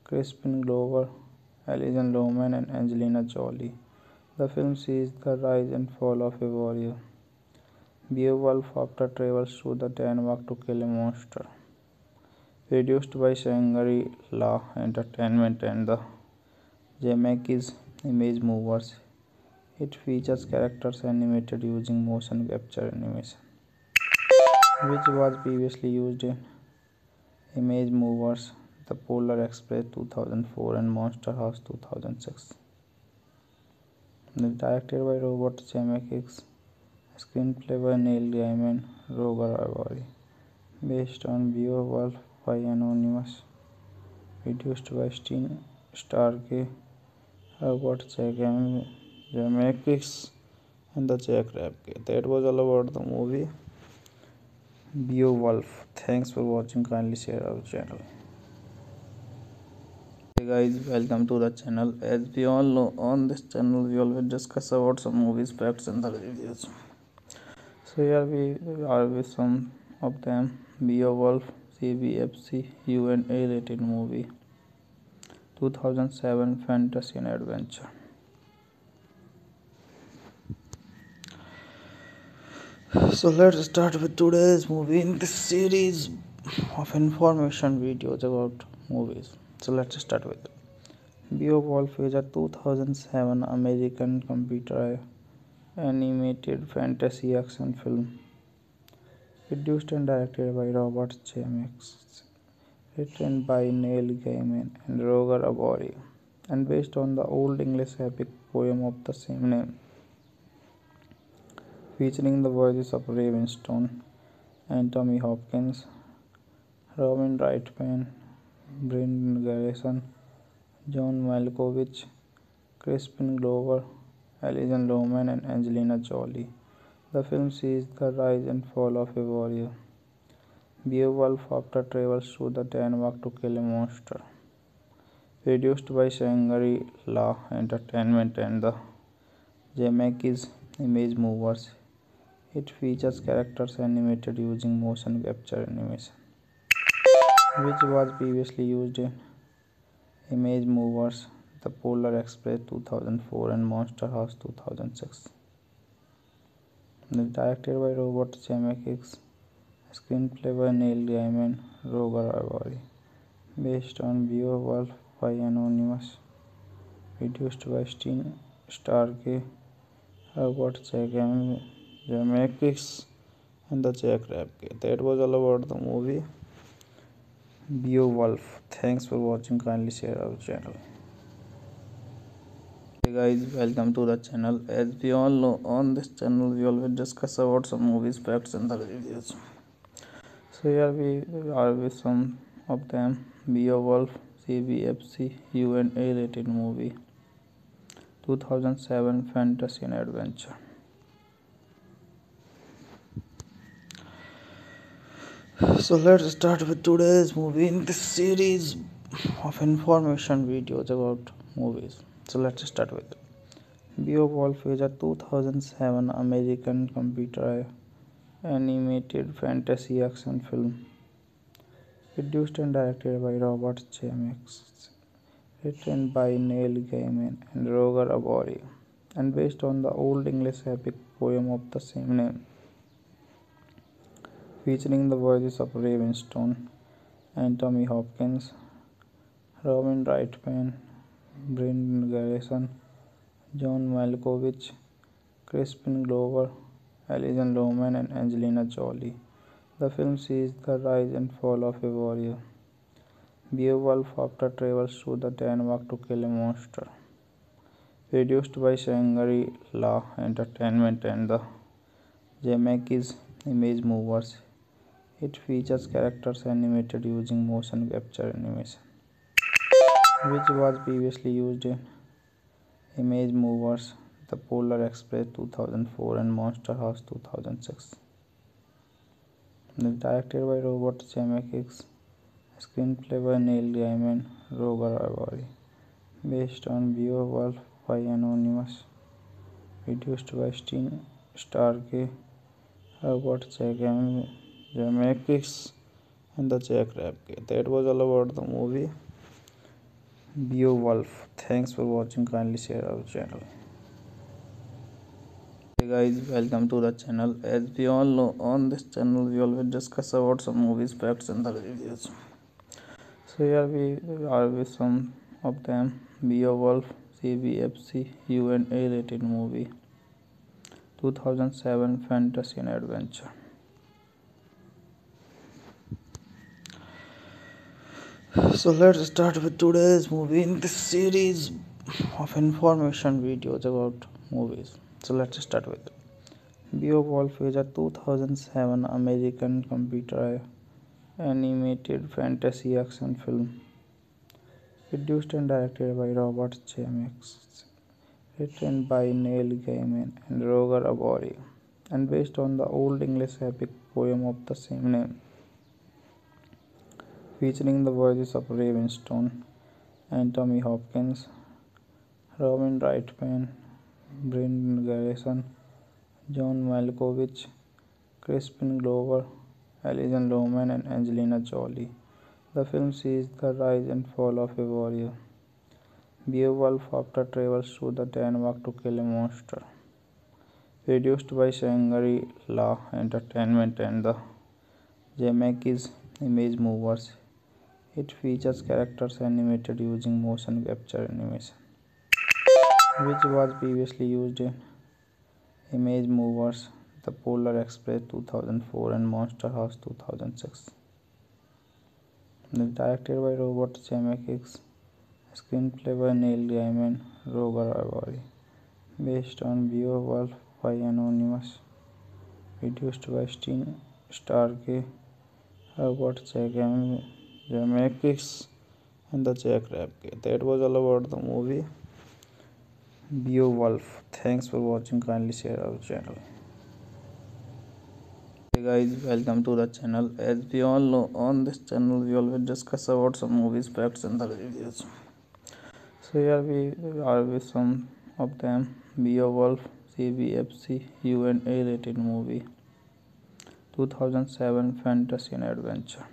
Crispin Glover, Alison Lohman, and Angelina Jolie. The film sees the rise and fall of a warrior, Beowulf, after travels to the Denmark to kill a monster. Produced by Shangri-La Entertainment and the Zemeckis Image Movers. It features characters animated using motion capture animation, which was previously used in Image Movers, The Polar Express 2004 and Monster House 2006. Directed by Robert Zemeckis, screenplay by Neil Gaiman, Roger Avary, based on Beowulf by Anonymous, produced by Steve Starkey, Robert Zemeckis and the Jack Rapke. That was all about the movie Beowulf. Thanks for watching. Kindly share our channel. Hey guys, welcome to the channel. As we all know, on this channel we always discuss about some movies, facts and the reviews. So here we are with some of them. Beowulf, CBFC, U&A rated movie, 2007 fantasy and adventure. So let's start with today's movie in this series of information videos about movies. So let's start with it. Beowulf is a 2007 American computer animated fantasy action film, produced and directed by Robert Zemeckis, written by Neil Gaiman and Roger Avary, and based on the Old English epic poem of the same name, featuring the voices of Ray Winstone, Anthony Hopkins, Robin Wright-Penn, Brendan Gleeson, John Malkovich, Crispin Glover, Alison Lohman, and Angelina Jolie. The film sees the rise and fall of a warrior, Beowulf, after travels to the Denmark to kill a monster. Produced by Shangri-La Entertainment and the Zemeckis Image Movers. It features characters animated using motion capture animation, which was previously used in Image Movers, The Polar Express 2004 and Monster House 2006. Directed by Robert Zemeckis. Screenplay by Neil Gaiman, Roger Avary, based on Beowulf by Anonymous, produced by Steve Starkey, Robert Zemeckis, and the Jack Rapke. That was all about the movie Beowulf. Thanks for watching. Kindly share our channel. Hey guys, welcome to the channel. As we all know, on this channel we always discuss about some movies, facts and the reviews. So here we are with some of them. Beowulf, CBFC, U&A rated movie, 2007 fantasy and adventure. So let's start with today's movie in this series of information videos about movies. So let's start with it. Beowulf is a 2007 American computer animated fantasy action film, produced and directed by Robert Zemeckis, written by Neil Gaiman and Roger Avary, and based on the Old English epic poem of the same name, featuring the voices of Ray Winstone, Anthony Hopkins, Robin Wright-Penn, Brendan Garrison, John Malkovich, Crispin Glover, Alison Lohman, and Angelina Jolie. The film sees the rise and fall of a warrior, Beowulf, after travels to the Denmark to kill a monster. Produced by Shangri-La Entertainment and the Zemeckis Image Movers, it features characters animated using motion capture animation, which was previously used in Image Movers, The Polar Express 2004 and Monster House 2006. Directed by Robert Zemeckis, screenplay by Neil Gaiman, Roger Avary, based on Beowulf by Anonymous, produced by Steve Starkey, Robert Zemeckis, and the Jack Rapke. That was all about the movie Beowulf. Thanks for watching. Kindly share our channel. Hey guys, welcome to the channel. As we all know, on this channel we always discuss about some movies, facts, and the reviews. So here we are with some of them. Beowulf, CBFC, U&A rated movie, 2007 fantasy and adventure. So let's start with today's movie in this series of information videos about movies. So let's start with it. Beowulf is a 2007 American computer animated fantasy action film, produced and directed by Robert Zemeckis, written by Neil Gaiman and Roger Avary, and based on the Old English epic poem of the same name, featuring the voices of Ray Winstone, Anthony Hopkins, Robin Wright-Penn, Brendan Garrison, John Malkovich, Crispin Glover, Alison Lohman, and Angelina Jolie. The film sees the rise and fall of a warrior, Beowulf, after travels to the Denmark to kill a monster. Produced by Shangri-La Entertainment and the Zemeckis Image Movers, it features characters animated using motion capture animation, which was previously used in Image Movers, The Polar Express 2004 and Monster House 2006. Directed by Robert Zemeckis, screenplay by Neil Gaiman, Roger Avary, based on Beowulf by Anonymous, produced by Steve Starkey, Robert Zemeckis, and the Jack Rapke. That was all about the movie Beowulf. Thanks for watching. Kindly share our channel. Hey guys, welcome to the channel. As we all know, on this channel we always discuss about some movies, facts, and the reviews. So here we are with some of them. Beowulf, CBFC, U&A rated movie, 2007 fantasy and adventure.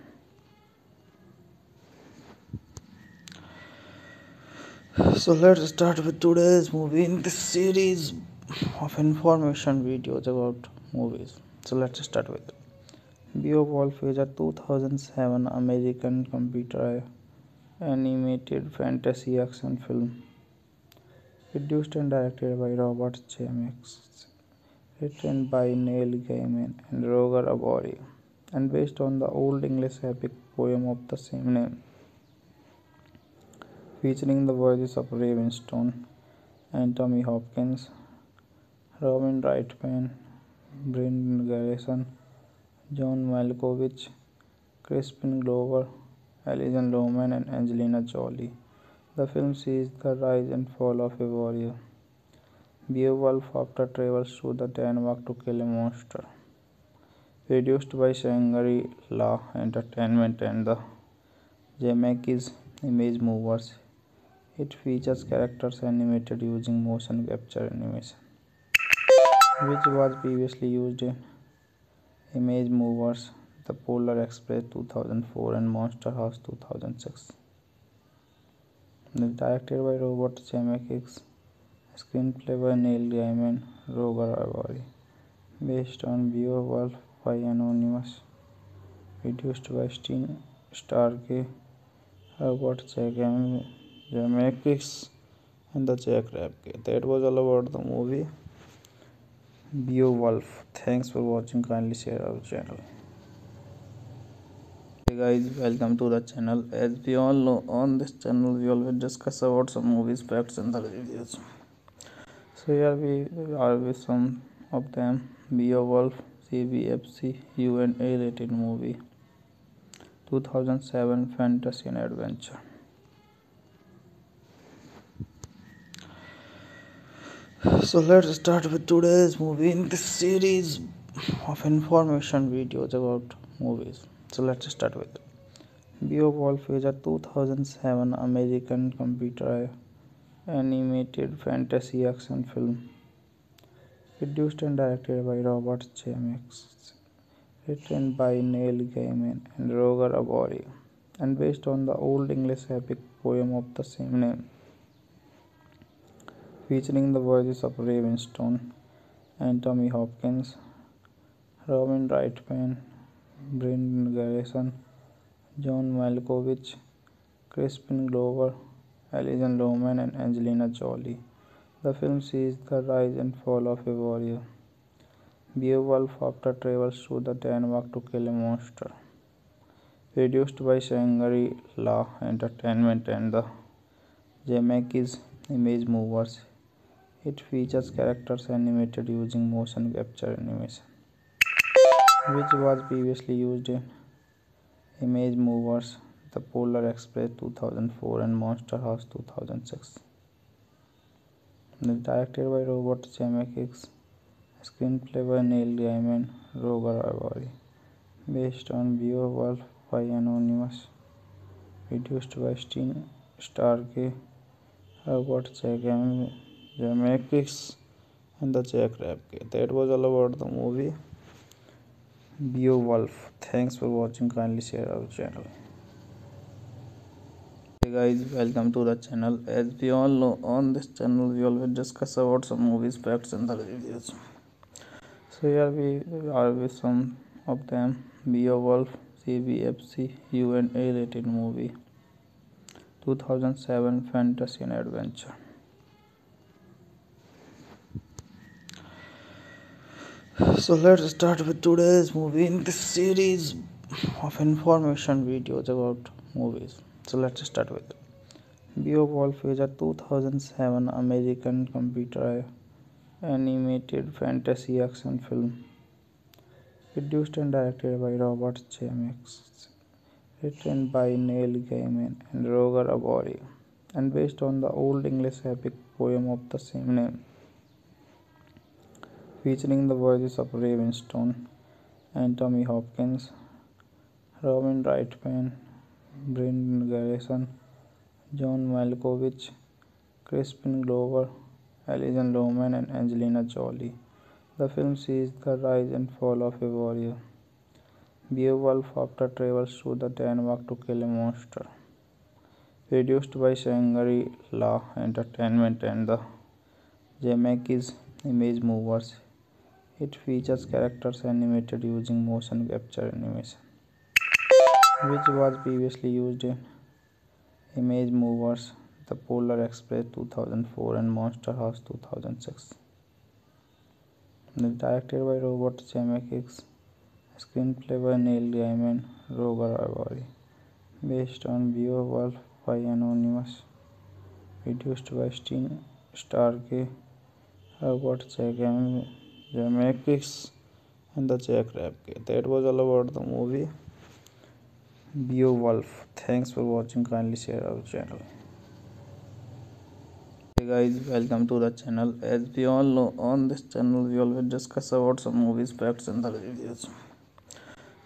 So let's start with today's movie in this series of information videos about movies. So let's start with it. Beowulf is a 2007 American computer animated fantasy action film, produced and directed by Robert Zemeckis, written by Neil Gaiman and Roger Avary, and based on the Old English epic poem of the same name, featuring the voices of Ray Winstone, Anthony Hopkins, Robin Wright-Penn, Brendan Garrison, John Malkovich, Crispin Glover, Alison Lohman, and Angelina Jolie. The film sees the rise and fall of a warrior, Beowulf, after travels to the Denmark to kill a monster. Produced by Shangri-La Entertainment and the Zemeckis Image Movers, it features characters animated using motion capture animation, which was previously used in Image Movers, The Polar Express 2004 and Monster House 2006. Directed by Robert Zemeckis, Screenplay by Neil Gaiman, Robert Avary. Based on Beowulf by Anonymous. Produced by Steve Starkey, Robert Zemeckis, and the Jack Rapke. That was all about the movie Beowulf. Thanks for watching. Kindly share our channel. Hey guys, welcome to the channel. As we all know, on this channel we always discuss about some movies, facts, and the reviews. So here we are with some of them. Beowulf, CBFC, U&A rated movie, 2007 fantasy and adventure. So let's start with today's movie in this series of information videos about movies. So let's start with Beowulf is a 2007 American computer animated fantasy action film, produced and directed by Robert Zemeckis, written by Neil Gaiman and Roger Avary, and based on the Old English epic poem of the same name, featuring the voices of Ray Winstone, Anthony Hopkins, Robin Wright-Penn, Brendan Garrison, John Malkovich, Crispin Glover, Alison Lohman, and Angelina Jolie. The film sees the rise and fall of a warrior, Beowulf, after travels to the Denmark to kill a monster. Produced by Shangri-La Entertainment and the Zemeckis Image Movers. It features characters animated using motion capture animation, which was previously used in Image Movers, The Polar Express 2004 and Monster House 2006. Directed by Robert Zemeckis. Screenplay by Neil Gaiman, Roger Avary. Based on Beowulf by Anonymous. Produced by Steve Starkey, Robert Zemeckis, and the Jack Rapke. That was all about the movie Beowulf. Thanks for watching. Kindly share our channel. Hey guys, welcome to the channel. As we all know, on this channel we always discuss about some movies, facts, and the reviews. So here we are with some of them. Beowulf, CBFC, U&A rated movie, 2007 fantasy and adventure. So let's start with today's movie in this series of information videos about movies. So let's start with Beowulf is a 2007 American computer animated fantasy action film, produced and directed by Robert Zemeckis, written by Neil Gaiman and Roger Avary, and based on the Old English epic poem of the same name, featuring the voices of Ray Winstone, Anthony Hopkins, Robin Wright-Penn, Brendan Garrison, John Malkovich, Crispin Glover, Alison Lohman, and Angelina Jolie. The film sees the rise and fall of a warrior, Beowulf, after travels to the Denmark to kill a monster. Produced by Shangri-La Entertainment and the Zemeckis Image Movers. It features characters animated using motion capture animation, which was previously used in Image Movers, The Polar Express 2004 and Monster House 2006. Directed by Robert Zemeckis. Screenplay by Neil Gaiman, Roger Avary. Based on Beowulf by Anonymous. Produced by Steve Starkey, Robert Zemeckis, and the Jack Rapke. That was all about the movie Beowulf. Thanks for watching. Kindly share our channel. Hey guys, welcome to the channel. As we all know, on this channel we always discuss about some movies, facts, and the reviews.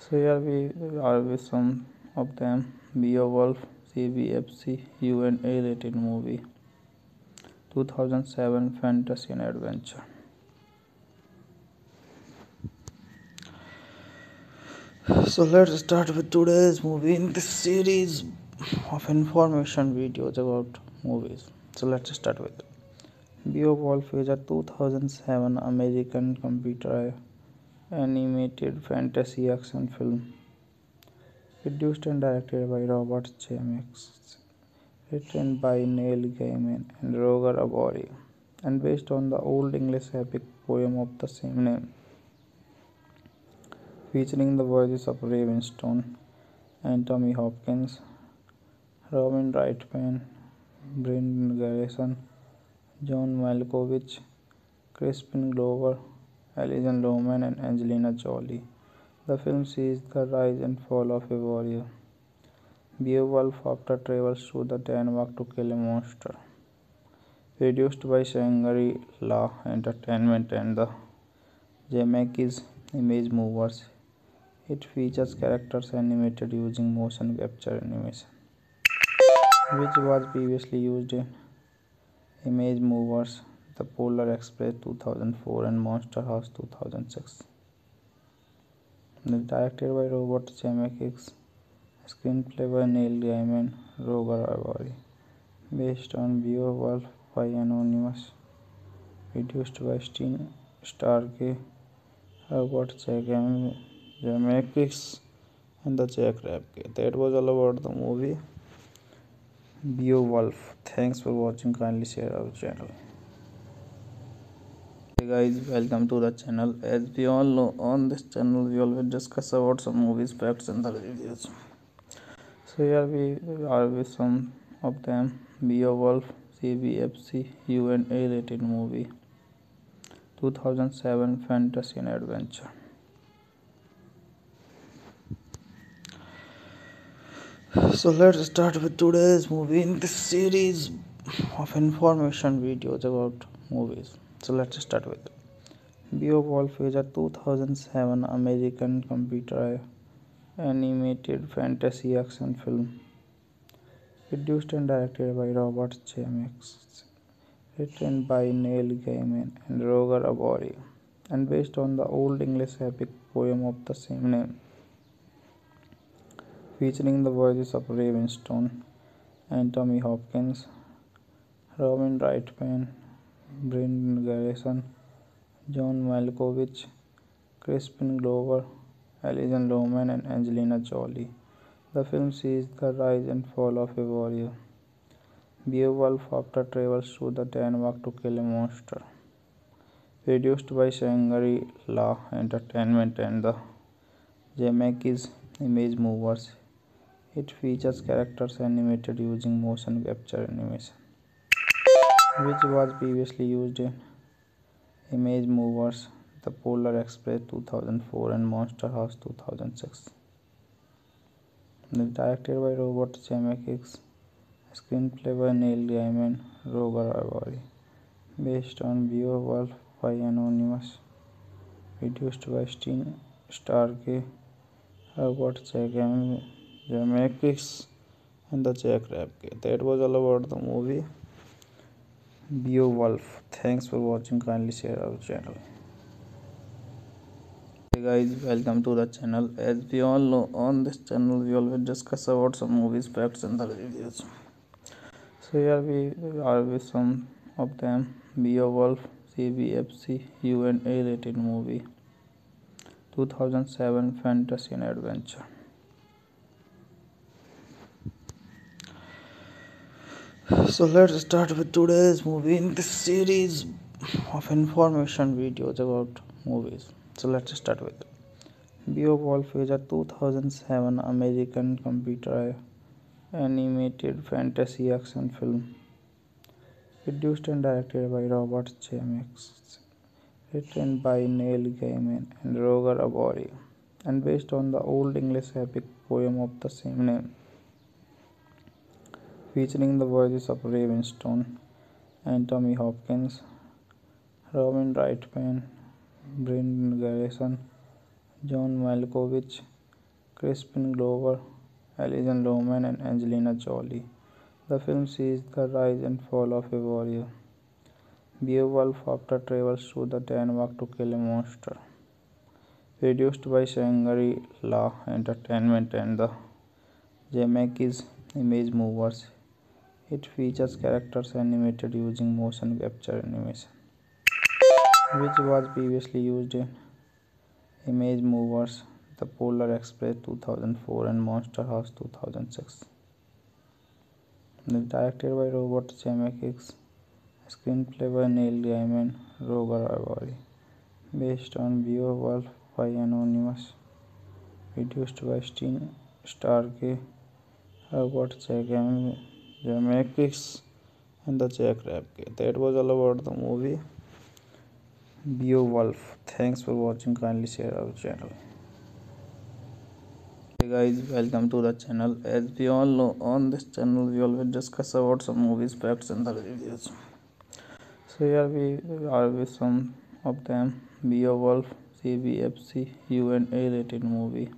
So here we are with some of them. Beowulf, CBFC, U&A rated movie, 2007 fantasy and adventure. So let's start with today's movie in this series of information videos about movies. So let's start with Beowulf is a 2007 American computer animated fantasy action film, produced and directed by Robert Zemeckis, written by Neil Gaiman and Roger Avary, and based on the Old English epic poem of the same name, featuring the voices of Ray Winstone, Anthony Hopkins, Robin Wright-Penn, Brendan Garrison, John Malkovich, Crispin Glover, Alison Lohman, and Angelina Jolie. The film sees the rise and fall of a warrior, Beowulf, after travels to the Denmark to kill a monster. Produced by Shangri-La Entertainment and the Zemeckis Image Movers, it features characters animated using motion capture animation, which was previously used in Image Movers, The Polar Express 2004 and Monster House 2006. Directed by Robert Zemeckis, screenplay by Neil Gaiman, Roger Avary, based on Beowulf by Anonymous, produced by Steve Starkey, Robert Zemeckis, and the Jack Rapke. That was all about the movie Beowulf. Thanks for watching. Kindly share our channel. Hey guys, welcome to the channel. As we all know, on this channel we always discuss about some movies, facts and the reviews. So here we are with some of them. Beowulf, CBFC U&A rated movie, 2007 fantasy and adventure. So let's start with today's movie in this series of information videos about movies. So let's start with Beowulf is a 2007 American computer animated fantasy action film, produced and directed by Robert Zemeckis, written by Neil Gaiman and Roger Avary, and based on the Old English epic poem of the same name, featuring the voices of Ray Winstone, Anthony Hopkins, Robin Wright-Penn, Brendan Garrison, John Malkovich, Crispin Glover, Alison Lohman, and Angelina Jolie. The film sees the rise and fall of a warrior, Beowulf, after travels to the Denmark to kill a monster. Produced by Shangri-La Entertainment and the Zemeckis Image Movers, it features characters animated using motion capture animation, which was previously used in Image Movers, The Polar Express 2004 and Monster House 2006. Directed by Robert Zemeckis, screenplay by Neil Gaiman, Roger Avary, based on Beowulf by Anonymous, produced by Steve Starkey, Robert Zemeckis, and the Jack Rapke. That was all about the movie Beowulf. Thanks for watching. Kindly share our channel. Hey guys, welcome to the channel. As we all know, on this channel we always discuss about some movies, facts and the reviews. So here we are with some of them. Beowulf, CBFC U&A rated movie, 2007 fantasy and adventure. So let's start with today's movie in this series of information videos about movies. So let's start with Beowulf is a 2007 American computer animated fantasy action film, produced and directed by Robert Zemeckis, written by Neil Gaiman and Roger Avary, and based on the Old English epic poem of the same name, featuring the voices of Ray Winstone, Anthony Hopkins, Robin Wright-Penn, Brendan Garrison, John Malkovich, Crispin Glover, Alison Lohman, and Angelina Jolie. The film sees the rise and fall of a warrior, Beowulf, after travels to the Denmark to kill a monster. Produced by Shangri-La Entertainment and the Zemeckis Image Movers, It features characters animated using motion capture animation, which was previously used in Image Movers, The Polar Express 2004 and Monster House 2006. Directed by Robert Zemeckis, screenplay by Neil Gaiman, Roger Avary, based on Beowulf by Anonymous, produced by Steve Starkey, Robert Zemeckis and the Jack Rapke. That was all about the movie Beowulf. Thanks for watching. Kindly share our channel. Hey guys, welcome to the channel. As we all know, on this channel we always discuss about some movies, facts and the reviews. So here we are with some of them. Beowulf, CBFC, U&A rated movie,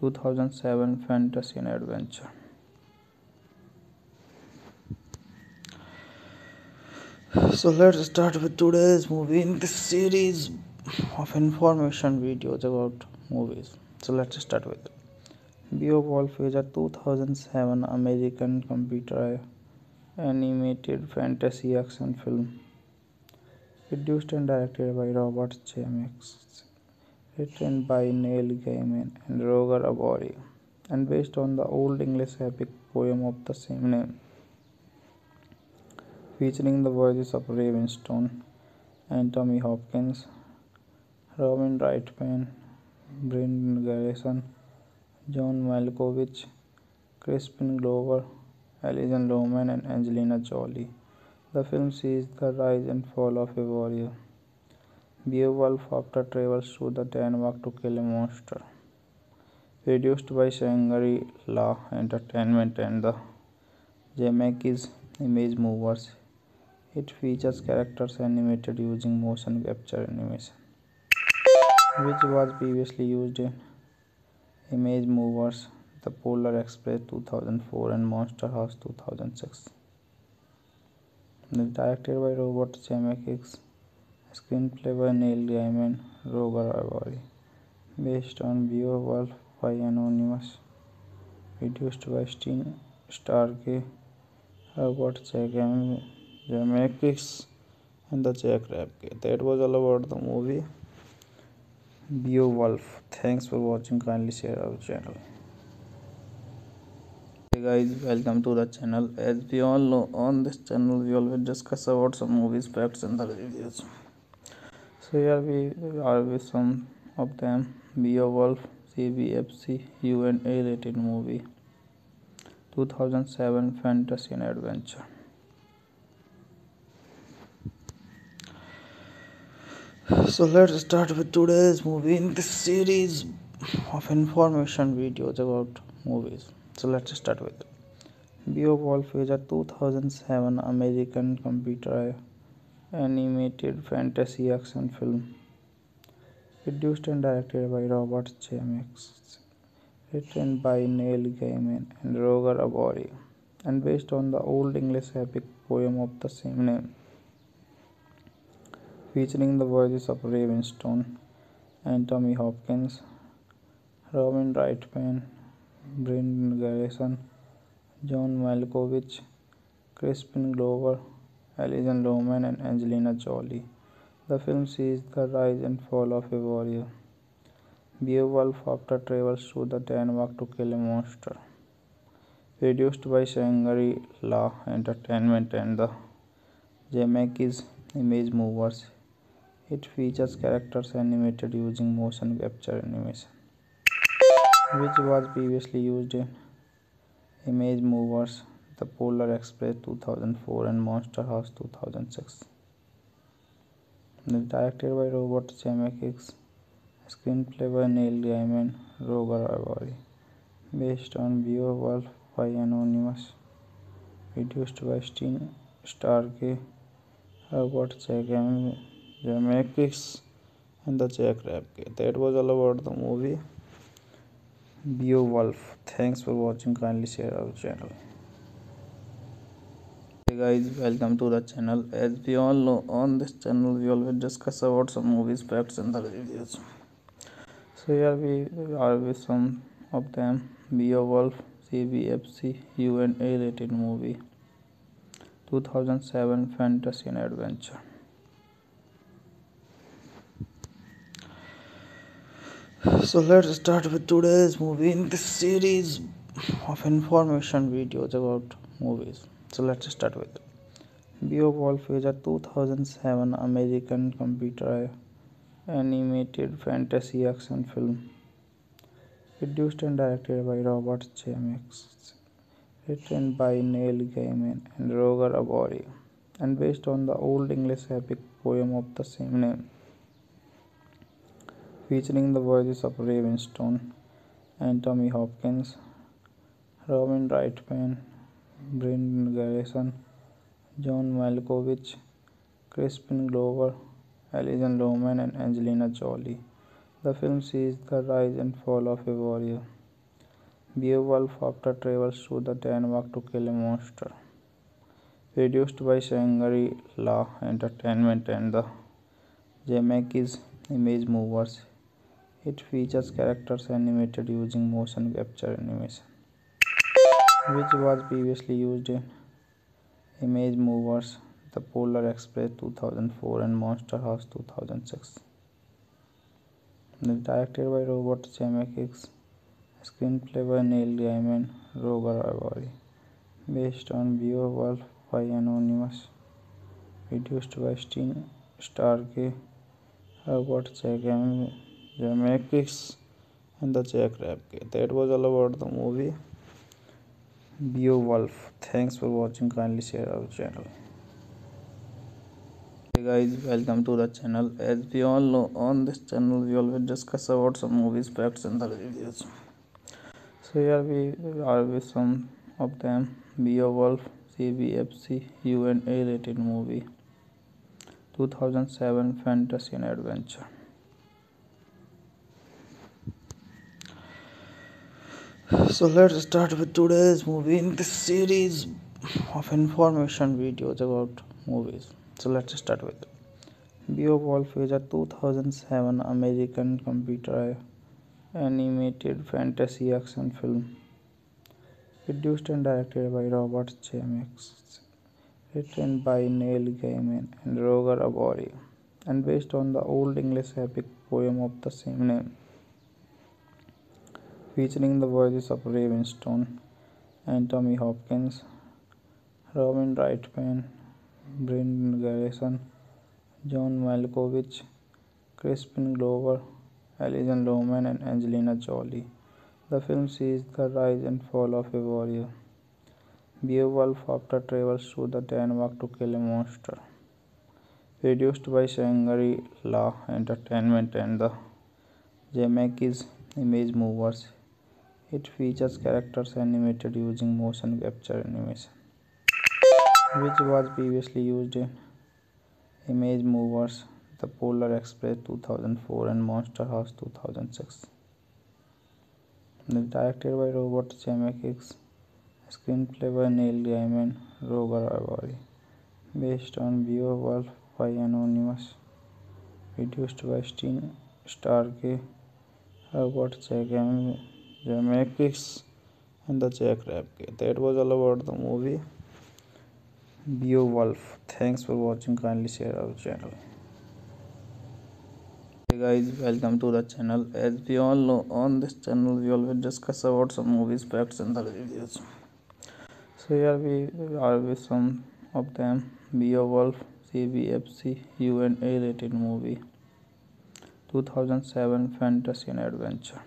2007 fantasy and adventure. So let's start with today's movie in this series of information videos about movies. So let's start with it. Beowulf is a 2007 American computer animated fantasy action film, produced and directed by Robert Zemeckis, written by Neil Gaiman and Roger Avary, and based on the Old English epic poem of the same name, featuring the voices of Ray Winstone, Anthony Hopkins, Robin Wright-Penn, Brendan Garrison, John Malkovich, Crispin Glover, Alison Lohman and Angelina Jolie. The film sees the rise and fall of a warrior, Beowulf, after travels to the Denmark to kill a monster. Produced by Shangri-La Entertainment and the Zemeckis, Image Movers. It features characters animated using motion capture animation, which was previously used in Image Movers, The Polar Express 2004 and Monster House 2006. Directed by Robert Zemeckis, screenplay by Neil Gaiman, Roger Avary, based on Beowulf by Anonymous, produced by Steve Starkey, Robert Zemeckis and the Jack Rapke. That was all about the movie Beowulf. Thanks for watching. Kindly share our channel. Hey guys, welcome to the channel. As we all know, on this channel we always discuss about some movies, facts and the reviews. So here we are with some of them. Beowulf, CBFC, U&A rated movie, 2007 fantasy and adventure. So let's start with today's movie in this series of information videos about movies. So let's start with it. Beowulf is a 2007 American computer animated fantasy action film, produced and directed by Robert Zemeckis, written by Neil Gaiman and Roger Avary, and based on the Old English epic poem of the same name, featuring the voices of Ray Winstone, Anthony Hopkins, Robin Wright-Penn, Brendan Garrison, John Malkovich, Crispin Glover, Alison Lohman and Angelina Jolie. The film sees the rise and fall of a warrior, Beowulf, after travels to the Denmark to kill a monster. Produced by Shangri-La Entertainment and the Zemeckis, Image Movers. It features characters animated using motion capture animation, which was previously used in Image Movers, The Polar Express 2004 and Monster House 2006. Directed by Robert Zemeckis. Screenplay by Neil Gaiman, Roger Avary, based on Beowulf by Anonymous, produced by Steve Starkey, Robert Zemeckis and the Jack Rapke. That was all about the movie Beowulf. Thanks for watching. Kindly share our channel. Hey guys, welcome to the channel. As we all know, on this channel we always discuss about some movies, facts and the reviews. So here we are with some of them. Beowulf, CBFC U&A rated movie. 2007 Fantasy and Adventure. So let's start with today's movie in this series of information videos about movies. So let's start with Beowulf is a 2007 American computer animated fantasy action film produced and directed by Robert Zemeckis, written by Neil Gaiman and Roger Avary, and based on the Old English epic poem of the same name, featuring the voices of Ray Winstone, Anthony Hopkins, Robin Wright-Penn, Brendan Garrison, John Malkovich, Crispin Glover, Alison Lohman, and Angelina Jolie. The film sees the rise and fall of a warrior, Beowulf, after travels to the Denmark to kill a monster. Produced by Shangri-La Entertainment and the Zemeckis Image Movers, it features characters animated using motion capture animation, which was previously used in Image Movers, The Polar Express 2004 and Monster House 2006. Directed by Robert Zemeckis, screenplay by Neil Gaiman, Roger Avary, based on Beowulf by Anonymous, produced by Steve Starkey, Robert Zemeckis, and the Jack Rapke. That was all about the movie Beowulf. Thanks for watching. Kindly share our channel. Hey guys, welcome to the channel. As we all know, on this channel we always discuss about some movies, facts and the reviews. So here we are with some of them. Beowulf, CBFC U&A rated movie, 2007 Fantasy and Adventure. So let's start with today's movie in this series of information videos about movies. So let's start with Beowulf is a 2007 American computer animated fantasy action film produced and directed by Robert Zemeckis, written by Neil Gaiman and Roger Avary, and based on the Old English epic poem of the same name, featuring the voices of Ray Winstone, Anthony Hopkins, Robin Wright-Penn, Brendan Garrison, John Malkovich, Crispin Glover, Alison Lohman, and Angelina Jolie. The film sees the rise and fall of a warrior, Beowulf, after travels to the Denmark to kill a monster. Produced by Shangri-La Entertainment and the Zemeckis Image Movers, it features characters animated using motion capture animation, which was previously used in Image Movers, The Polar Express 2004 and Monster House 2006. Directed by Robert Zemeckis, screenplay by Neil Gaiman, Roger Avary, based on Beowulf by Anonymous, produced by Steve Starkey, Robert Zemeckis, and the Jack Rapke. That was all about the movie Beowulf. Thanks for watching. Kindly share our channel. Hey guys, welcome to the channel. As we all know, on this channel we always discuss about some movies, facts and the reviews. So here we are with some of them. Beowulf, CBFC U&A rated movie, 2007 Fantasy and Adventure.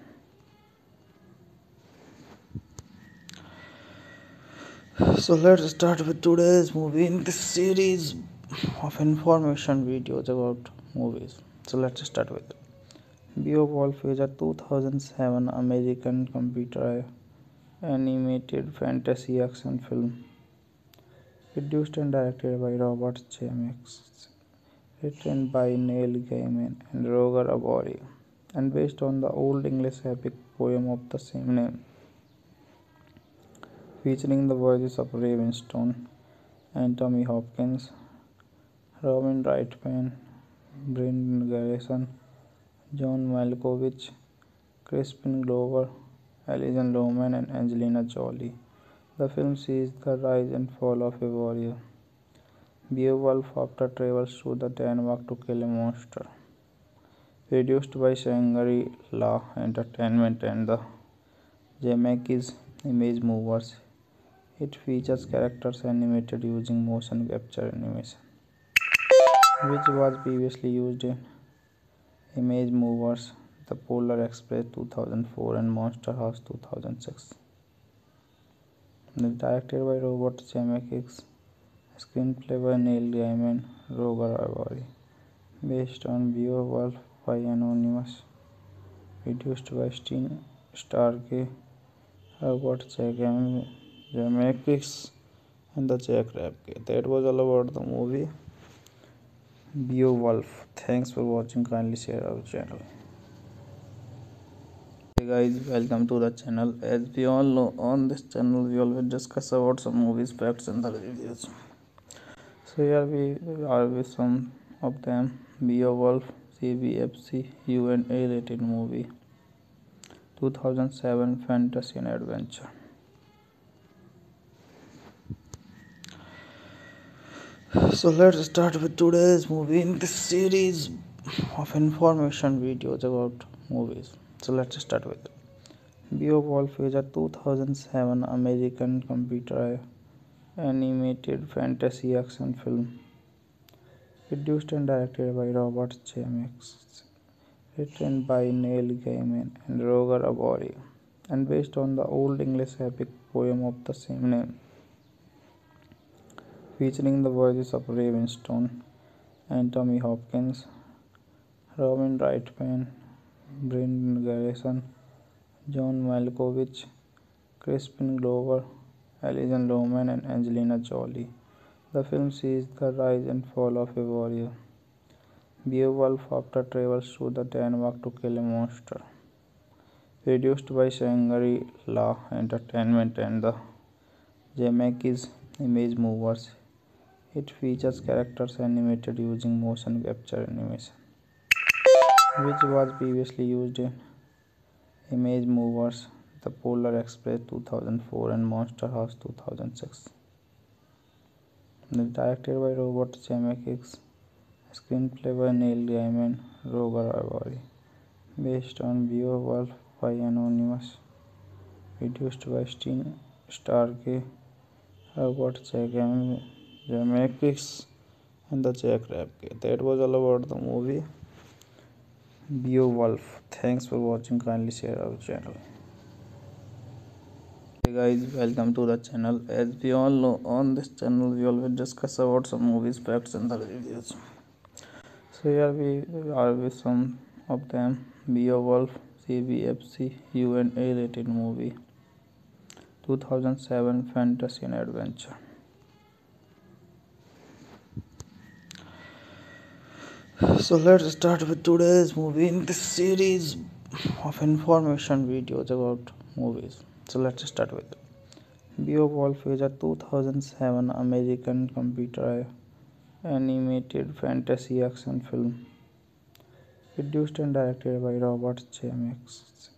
So let's start with today's movie in this series of information videos about movies. So let's start with Beowulf is a 2007 American computer animated fantasy action film produced and directed by Robert Zemeckis, written by Neil Gaiman and Roger Avary, and based on the Old English epic poem of the same name, featuring the voices of Ray Winstone, Anthony Hopkins, Robin Wright-Penn, Brendan Garrison, John Malkovich, Crispin Glover, Alison Lohman and Angelina Jolie. The film sees the rise and fall of a warrior, Beowulf, after travels to the Denmark to kill a monster. Produced by Shangri-La Entertainment and the Zemeckis Image Movers, it features characters animated using motion capture animation, which was previously used in Image Movers, The Polar Express 2004 and Monster House 2006. Directed by Robert Zemeckis, screenplay by Neil Gaiman, Roger Avary, based on Beowulf by Anonymous, produced by Steve Starkey, Robert Zemeckis and the Jack Rapke. That was all about the movie Beowulf. Thanks for watching. Kindly share our channel. Hey guys, welcome to the channel. As we all know, on this channel we always discuss about some movies, facts and the reviews. So here we are with some of them. Beowulf, CBFC U&A rated movie, 2007 fantasy and adventure. So let's start with today's movie in this series of information videos about movies. So let's start with Beowulf is a 2007 American computer animated fantasy action film, produced and directed by Robert Zemeckis, written by Neil Gaiman and Roger Avary, and based on the Old English epic poem of the same name, featuring the voices of Ray Winstone, Anthony Hopkins, Robin Wright-Penn, Brendan Garrison, John Malkovich, Crispin Glover, Alison Lohman and Angelina Jolie. The film sees the rise and fall of a warrior, Beowulf, after travels to the Denmark to kill a monster. Produced by Shangri-La Entertainment and the Zemeckis Image Movers, it features characters animated using motion capture animation, which was previously used in Image Movers, The Polar Express 2004 and Monster House 2006. Directed by Robert Zemeckis, screenplay by Neil Gaiman, Roger Avary, based on Beowulf by Anonymous, produced by Steve Starkey, Robert Zemeckis and the Jack Rapke. That was all about the movie Beowulf. Thanks for watching. Kindly share our channel. Hey guys, welcome to the channel. As we all know, on this channel we always discuss about some movies, facts and the reviews. So here we are with some of them. Beowulf, CBFC U&A rated movie, 2007 fantasy and adventure. So let's start with today's movie in this series of information videos about movies. So let's start with Beowulf is a 2007 American computer animated fantasy action film, produced and directed by Robert Zemeckis,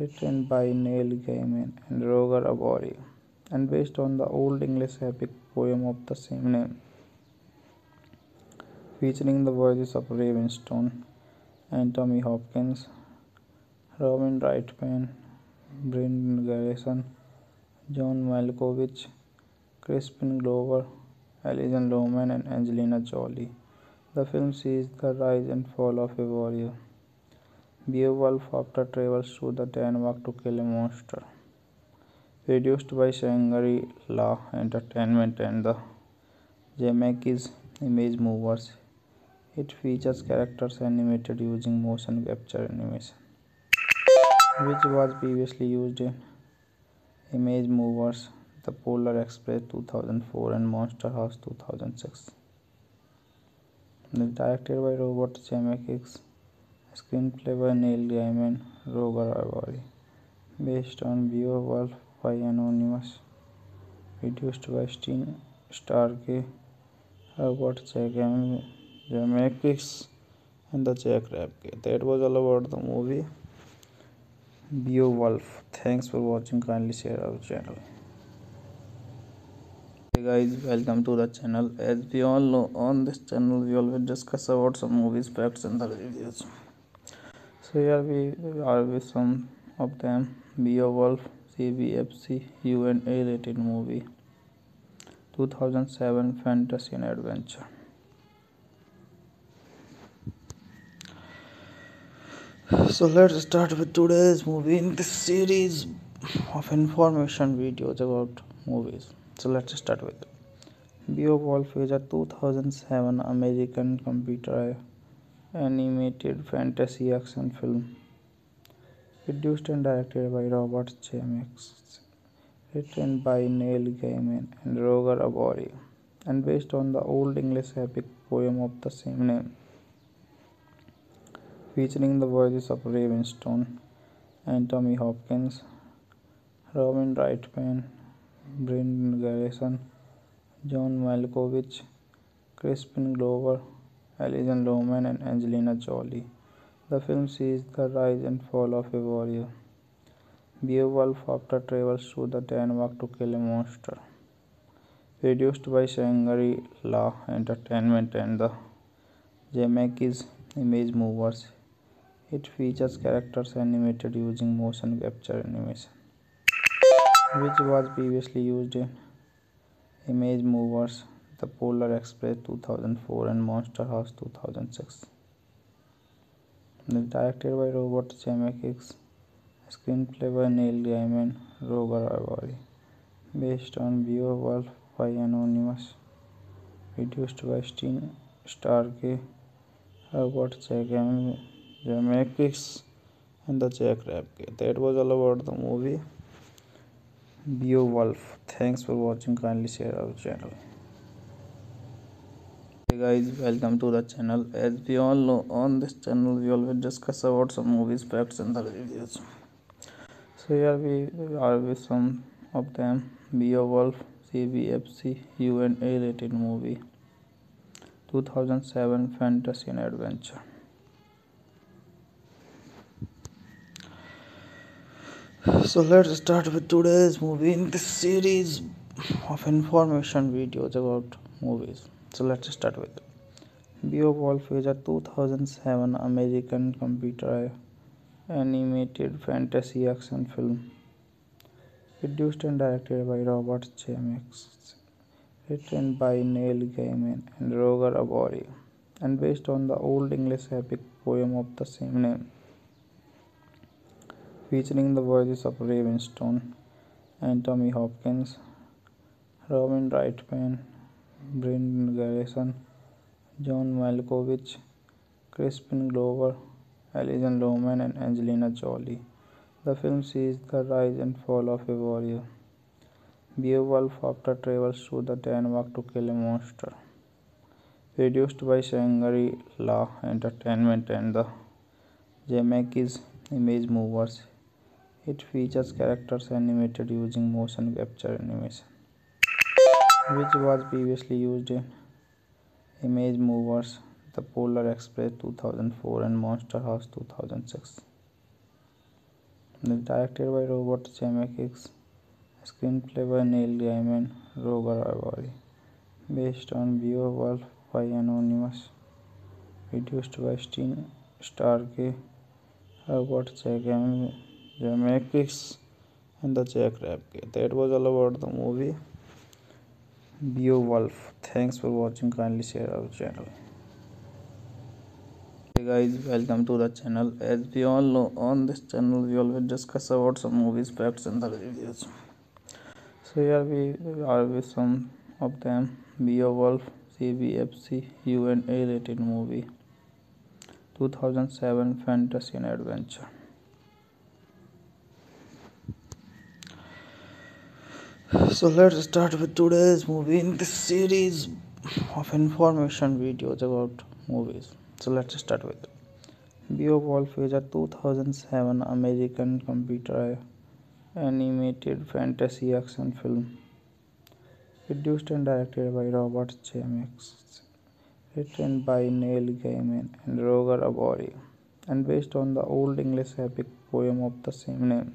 written by Neil Gaiman and Roger Avary, and based on the Old English epic poem of the same name, featuring the voices of Ray Winstone, Anthony Hopkins, Robin Wright-Penn, Brendan Garrison, John Malkovich, Crispin Glover, Alison Lohman and Angelina Jolie. The film sees the rise and fall of a warrior, Beowulf, after travels to the Denmark to kill a monster. Produced by Shangri-La Entertainment and the Zemeckis Image Movers, it features characters animated using motion capture animation, which was previously used in Image Movers, The Polar Express 2004 and Monster House 2006. Directed by Robert Zemeckis, screenplay by Neil Gaiman, Roger Avary, based on Beowulf by Anonymous, produced by Steve Starkey, Robert Zemeckis and the Jack Rapke. That was all about the movie Beowulf. Thanks for watching. Kindly share our channel. Hey guys, welcome to the channel. As we all know, on this channel we always discuss about some movies, facts and the reviews. So here we are with some of them. Beowulf, CBFC, U&A rated movie, 2007 fantasy and adventure. So let's start with today's movie in this series of information videos about movies. So let's start with Beowulf is a 2007 American computer animated fantasy action film produced and directed by Robert Zemeckis, written by Neil Gaiman and Roger Avary, and based on the Old English epic poem of the same name, featuring the voices of Ray Winstone, Anthony Hopkins, Robin Wright-Penn, Brendan Garrison, John Malkovich, Crispin Glover, Alison Lohman, and Angelina Jolie. The film sees the rise and fall of a warrior, Beowulf, after travels through the Denmark to kill a monster. Produced by Shangri-La Entertainment and the Zemeckis Image Movers, it features characters animated using motion capture animation, which was previously used in Image Movers, The Polar Express 2004 and Monster House 2006. Directed by Robert Zemeckis, screenplay by Neil Gaiman, Roger Avary, based on Beowulf by Anonymous, produced by Steve Starkey, Robert Zemeckis, and the Jack Rapke. That was all about the movie Beowulf. Thanks for watching. Kindly share our channel. Hey guys, welcome to the channel. As we all know, on this channel we always discuss about some movies, facts and the reviews. So here we are with some of them. Beowulf, CBFC, U&A rated movie, 2007 fantasy and adventure. So let's start with today's movie in this series of information videos about movies. So let's start with Beowulf is a 2007 American computer animated fantasy action film produced and directed by Robert Zemeckis, written by Neil Gaiman and Roger Avary, and based on the Old English epic poem of the same name, featuring the voices of Ray Winstone, Anthony Hopkins, Robin Wright-Penn, Brendan Garrison, John Malkovich, Crispin Glover, Alison Lohman, and Angelina Jolie. The film sees the rise and fall of a warrior, Beowulf, after travels through the Denmark to kill a monster. Produced by Shangri-La Entertainment and the Zemeckis Image Movers, it features characters animated using motion capture animation, which was previously used in Image Movers, The Polar Express 2004 and Monster House 2006. Directed by Robert Zemeckis, screenplay by Neil Gaiman, Roger Avary, based on Beowulf by Anonymous, produced by Steve Starkey, Robert Zemeckis, and the Jack Rapke. That was all about the movie Beowulf. Thanks for watching. Kindly share our channel. Hey guys, welcome to the channel. As we all know, on this channel we always discuss about some movies, facts and the reviews. So here we are with some of them. Beowulf, CBFC, U&A rated movie, 2007 fantasy and adventure. So let's start with today's movie in this series of information videos about movies. So let's start with Beowulf is a 2007 American computer animated fantasy action film produced and directed by Robert Zemeckis, written by Neil Gaiman and Roger Avary, and based on the Old English epic poem of the same name,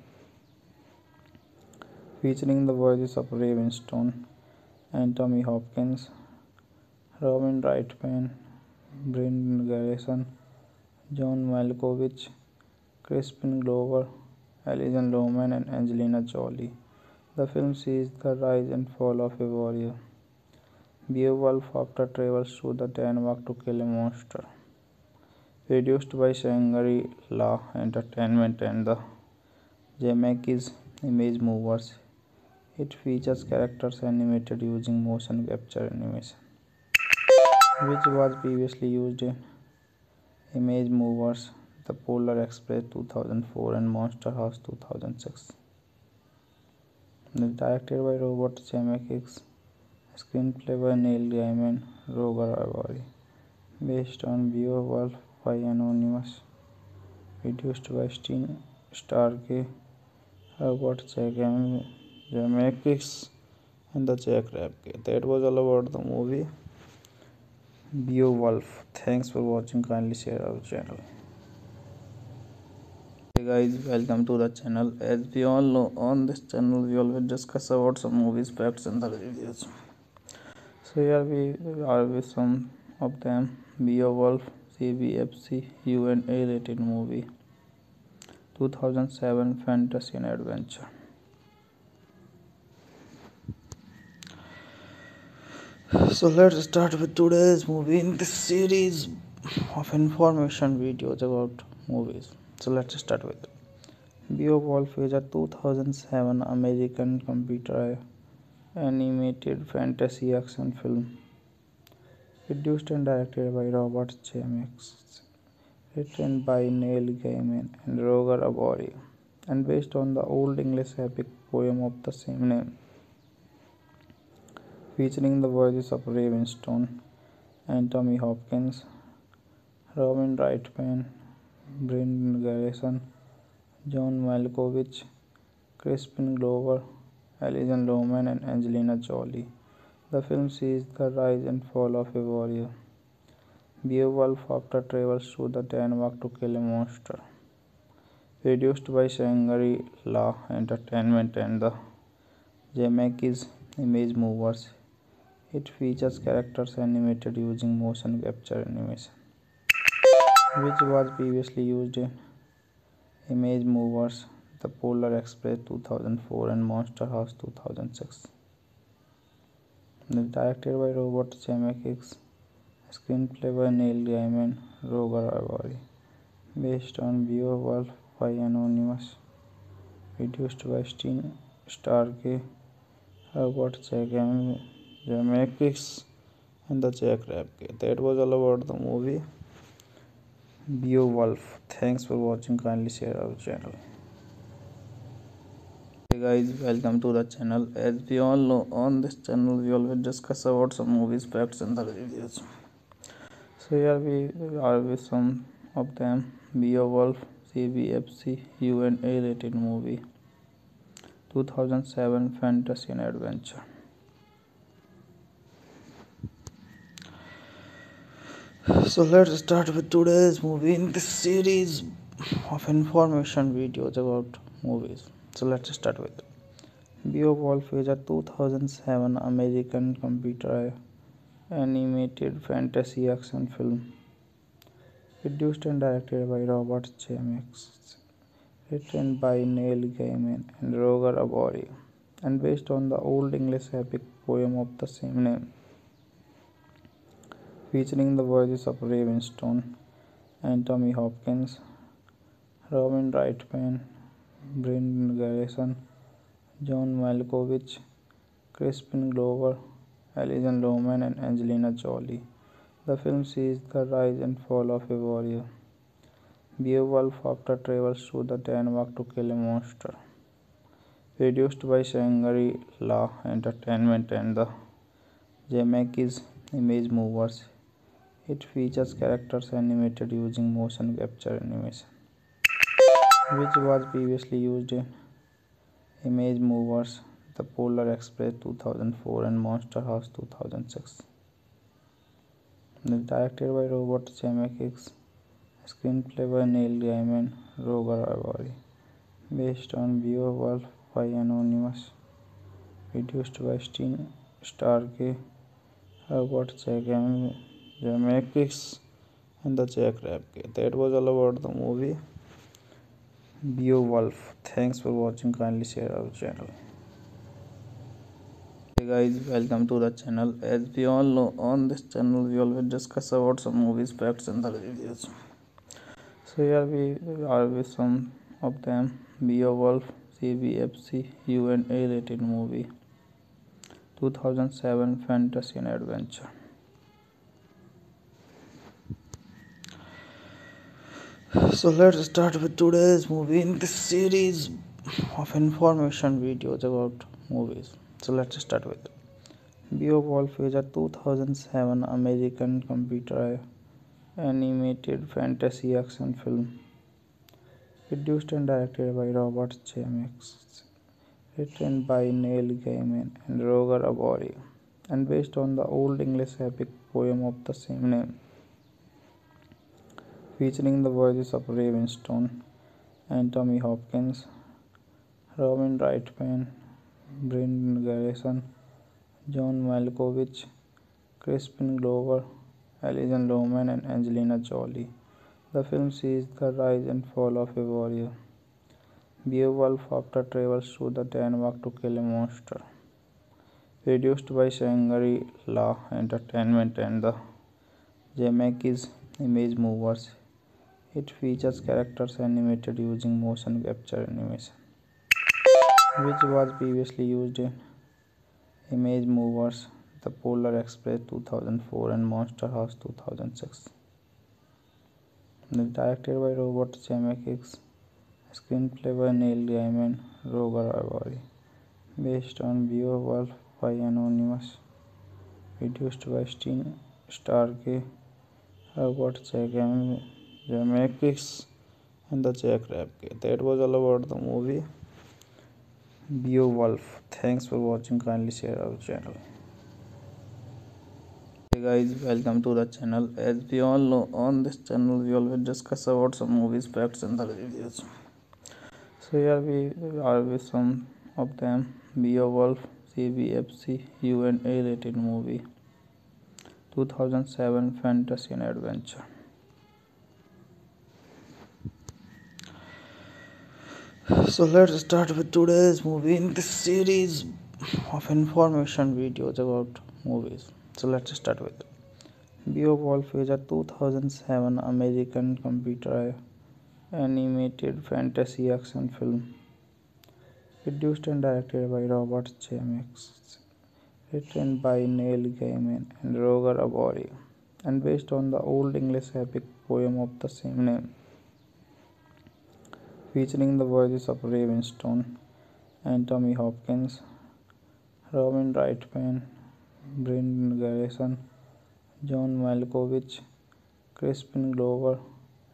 featuring the voices of Ray Winstone, Anthony Hopkins, Robin Wright-Penn, Brendan Garrison, John Malkovich, Crispin Glover, Alison Lohman, and Angelina Jolie. The film sees the rise and fall of a warrior, Beowulf, after travels to the Denmark to kill a monster. Produced by Shangri-La Entertainment and the Zemeckis Image Movers, it features characters animated using motion capture animation, which was previously used in Image Movers, The Polar Express 2004 and Monster House 2006. Directed by Robert Zemeckis, screenplay by Neil Gaiman, Roger Avary, based on Beowulf by Anonymous, produced by Steve Starkey, Robert Zemeckis, and the Jack Rapke. That was all about the movie Beowulf. Thanks for watching. Kindly share our channel. Hey guys, welcome to the channel. As we all know, on this channel we always discuss about some movies, facts, and the reviews. So here we are with some of them. Beowulf, CBFC U&A rated movie, 2007 fantasy and adventure. So let's start with today's movie in this series of information videos about movies. So let's start with Beowulf is a 2007 American computer animated fantasy action film, produced and directed by Robert Zemeckis, written by Neil Gaiman and Roger Avary, and based on the Old English epic poem of the same name, featuring the voices of Ray Winstone, Anthony Hopkins, Robin Wright-Penn, Brendan Garrison, John Malkovich, Crispin Glover, Alison Lohman, and Angelina Jolie. The film sees the rise and fall of a warrior, Beowulf, after travels to the Denmark to kill a monster. Produced by Shangri-La Entertainment and the Zemeckis Image Movers, it features characters animated using motion capture animation, which was previously used in Image Movers, The Polar Express 2004 and Monster House 2006. Directed by Robert Zemeckis, screenplay by Neil Gaiman, Roger Avary, based on Beowulf by Anonymous, produced by Steve Starkey, Robert Zemeckis, and the Jack Rapke. That was all about the movie Beowulf. Thanks for watching. Kindly share our channel. Hey guys, welcome to the channel. As we all know, on this channel we always discuss about some movies, facts, and the reviews. So here we are with some of them. Beowulf, CBFC U&A rated movie, 2007 fantasy and adventure. So let's start with today's movie in this series of information videos about movies. So let's start with Beowulf is a 2007 American computer animated fantasy action film, produced and directed by Robert Zemeckis, written by Neil Gaiman and Roger Avary, and based on the Old English epic poem of the same name, featuring the voices of Ray Winstone, Anthony Hopkins, Robin Wright-Penn, Brendan Garrison, John Malkovich, Crispin Glover, Alison Lohman, and Angelina Jolie. The film sees the rise and fall of a warrior, Beowulf, after travels to the Denmark to kill a monster. Produced by Shangri-La Entertainment and the Zemeckis Image Movers, it features characters animated using motion capture animation, which was previously used in Image Movers, The Polar Express 2004 and Monster House 2006. Directed by Robert Zemeckis, screenplay by Neil Gaiman, Roger Avary, based on Beowulf by Anonymous, produced by Steve Starkey, Robert Zemeckis, and the Jack Rapke. That was all about the movie Beowulf. Thanks for watching. Kindly share our channel. Hey guys, welcome to the channel. As we all know, on this channel we always discuss about some movies, facts, and the reviews. So here we are with some of them. Beowulf, CBFC, U&A rated movie, 2007, fantasy and adventure. So let's start with today's movie in this series of information videos about movies. So let's start with Beowulf is a 2007 American computer animated fantasy action film, produced and directed by Robert Zemeckis, written by Neil Gaiman and Roger Avary, and based on the Old English epic poem of the same name, featuring the voices of Ray Winstone, Anthony Hopkins, Robin Wright-Penn, Brendan Garrison, John Malkovich, Crispin Glover, Alison Lohman, and Angelina Jolie. The film sees the rise and fall of a warrior, Beowulf, after travels to the Denmark to kill a monster. Produced by Shangri-La Entertainment and the Zemeckis Image Movers, it features characters animated using motion capture animation, which was previously used in Image Movers, The Polar Express 2004, and Monster House 2006. Directed by Robert Zemeckis, screenplay by Neil Gaiman, Roger Avary, based on Beowulf by Anonymous, produced by Steve Starkey, Robert Zemeckis, and the Jack Rapke. That was all about the movie Beowulf. Thanks for watching. Kindly share our channel. Hey guys, welcome to the channel. As we all know, on this channel we always discuss about some movies, facts, and the reviews. So here we are with some of them. Beowulf, CBFC, U&A rated movie, 2007, fantasy and adventure. So let's start with today's movie in this series of information videos about movies. So let's start with Beowulf is a 2007 American computer animated fantasy action film, produced and directed by Robert Zemeckis, written by Neil Gaiman and Roger Avary, and based on the Old English epic poem of the same name, featuring the voices of Ray Winstone, Anthony Hopkins, Robin Wright-Penn, Brendan Garrison, John Malkovich, Crispin Glover,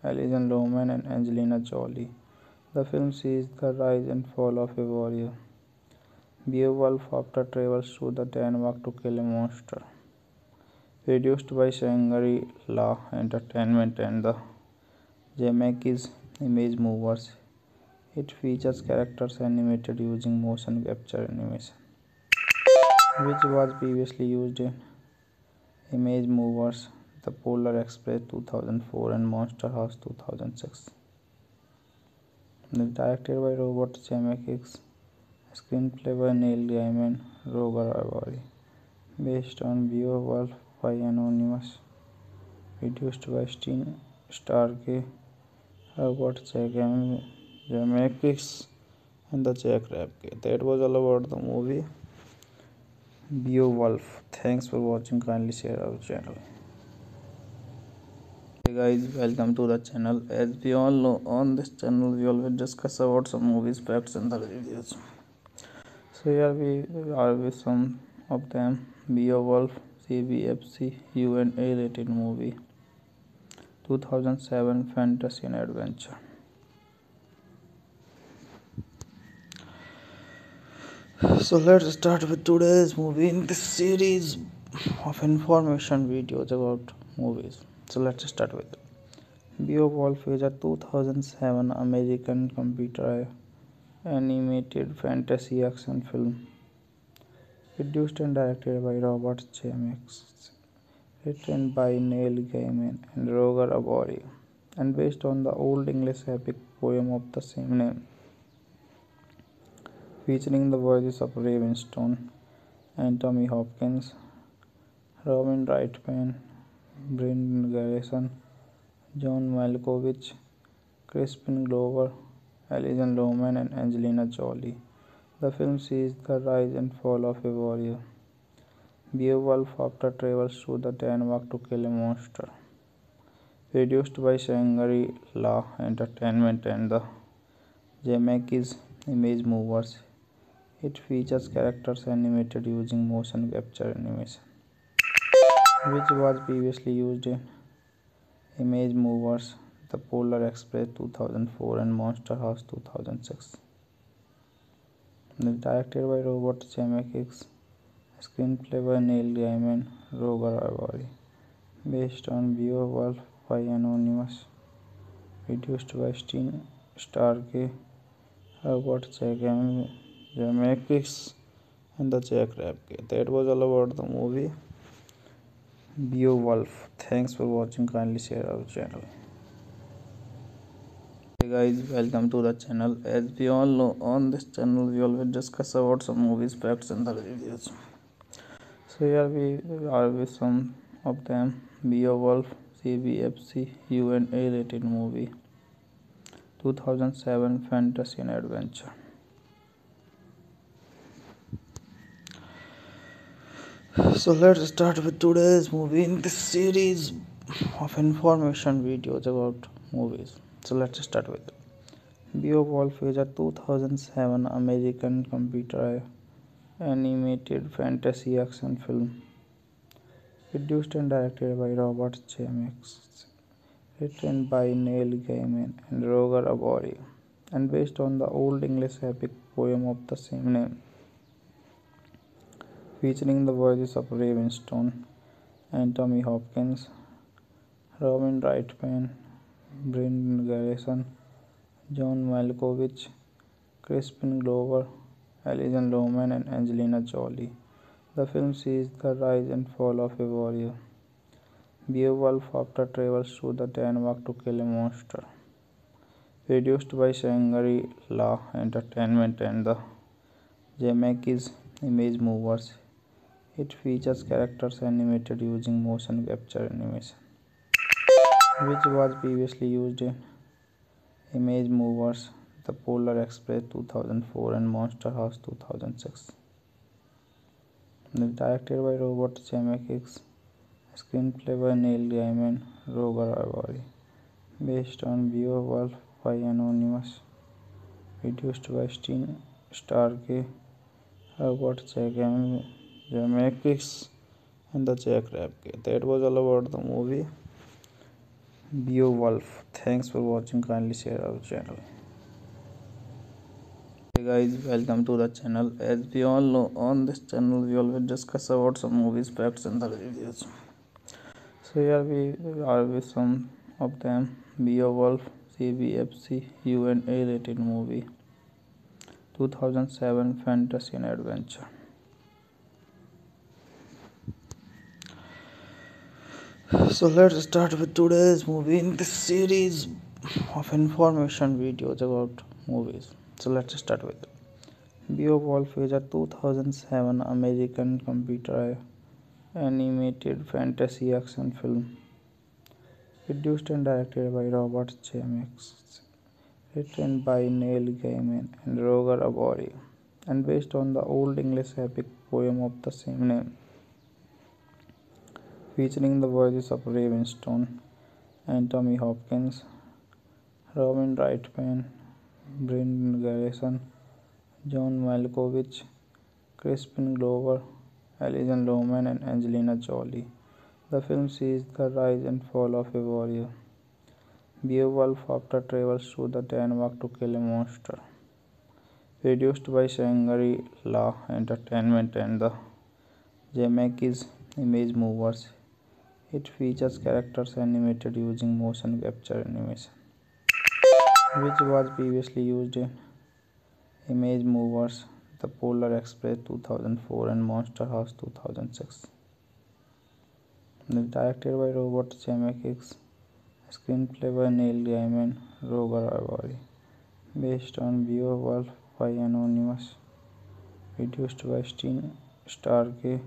Alison Lohman, and Angelina Jolie. The film sees the rise and fall of a warrior, Beowulf, after travels to the Denmark to kill a monster. Produced by Shangri-La Entertainment and the Zemeckis Image Movers, it features characters animated using motion capture animation, which was previously used in Image Movers, The Polar Express 2004, and Monster House 2006. Directed by Robert Zemeckis, screenplay by Neil Gaiman, Roger Avary, based on Beowulf by Anonymous, produced by Steve Starkey, Robert Zemeckis, and the Jack Rapke. That was all about the movie Beowulf. Thanks for watching. Kindly share our channel. Hey guys, welcome to the channel. As we all know, on this channel we always discuss about some movies, facts, and the reviews. So here we are with some of them. Beowulf, CBFC, U&A rated movie, 2007, fantasy and adventure. So let's start with today's movie in this series of information videos about movies. So let's start with Beowulf is a 2007 American computer animated fantasy action film. Produced and directed by Robert Zemeckis. Written by Neil Gaiman and Roger Avary, and based on the Old English epic poem of the same name. Featuring the voices of Ray Winstone, Anthony Hopkins, Robin Wright-Penn, Brendan Gleeson, John Malkovich, Crispin Glover, Alison Lohman, and Angelina Jolie. The film sees the rise and fall of a warrior, Beowulf, after travels to the Denmark to kill a monster. Produced by Shangri-La Entertainment and the Zemeckis Image Movers, it features characters animated using motion capture animation, which was previously used in Image Movers, The Polar Express 2004 and Monster House 2006. Directed by Robert Zemeckis, screenplay by Neil Gaiman, Roger Avary, based on Beowulf by Anonymous, produced by Steve Starkey, Robert Zemeckis, and the Jack Rapke. That was all about the movie Beowulf. Thanks for watching. Kindly share our channel. Hey guys, welcome to the channel. As we all know, on this channel we always discuss about some movies, facts, and the reviews. So here we are with some of them. Beowulf, CBFC U&A rated movie, 2007 fantasy and adventure. So let's start with today's movie in this series of information videos about movies. So let's start with it. Beowulf is a 2007 American computer animated fantasy action film. Produced and directed by Robert Zemeckis. Written by Neil Gaiman and Roger Avary, and based on the Old English epic poem of the same name. Featuring the voices of Ray Winstone, Anthony Hopkins, Robin Wright-Penn, Brendan Gleeson, John Malkovich, Crispin Glover, Alison Lohman, and Angelina Jolie. The film sees the rise and fall of a warrior, Beowulf, after travels to the Denmark to kill a monster. Produced by Shangri-La Entertainment and the Zemeckis Image Movers, it features characters animated using motion capture animation, which was previously used in Image Movers, The Polar Express 2004 and Monster House 2006. Directed by Robert Zemeckis, screenplay by Neil Gaiman, Roger Avary, based on Beowulf by Anonymous, produced by Steve Starkey, Robert Zemeckis, and the Jack Rapke. That was all about the movie Beowulf. Thanks for watching. Kindly share our channel. Hey guys, welcome to the channel. As we all know, on this channel we always discuss about some movies, facts, and the reviews. So here we are with some of them. Beowulf, CBFC U&A rated movie, 2007 fantasy and adventure. So let's start with today's movie in this series of information videos about movies. So let's start with it. Beowulf is a 2007 American computer animated fantasy action film. Produced and directed by Robert Zemeckis. Written by Neil Gaiman and Roger Avary, and based on the Old English epic poem of the same name. Featuring the voices of Ray Winstone, Anthony Hopkins, Robin Wright-Penn, Brendan Gleeson, John Malkovich, Crispin Glover, Alison Lohman, and Angelina Jolie. The film sees the rise and fall of a warrior, Beowulf, after travels to the Denmark to kill a monster. Produced by Shangri-La Entertainment and the Zemeckis Image Movers, it features characters animated using motion capture animation, which was previously used in Image Movers, The Polar Express 2004 and Monster House 2006. Directed by Robert Zemeckis. Screenplay by Neil Gaiman, Roger Avary. Based on Beowulf by Anonymous. Produced by Steve Starkey,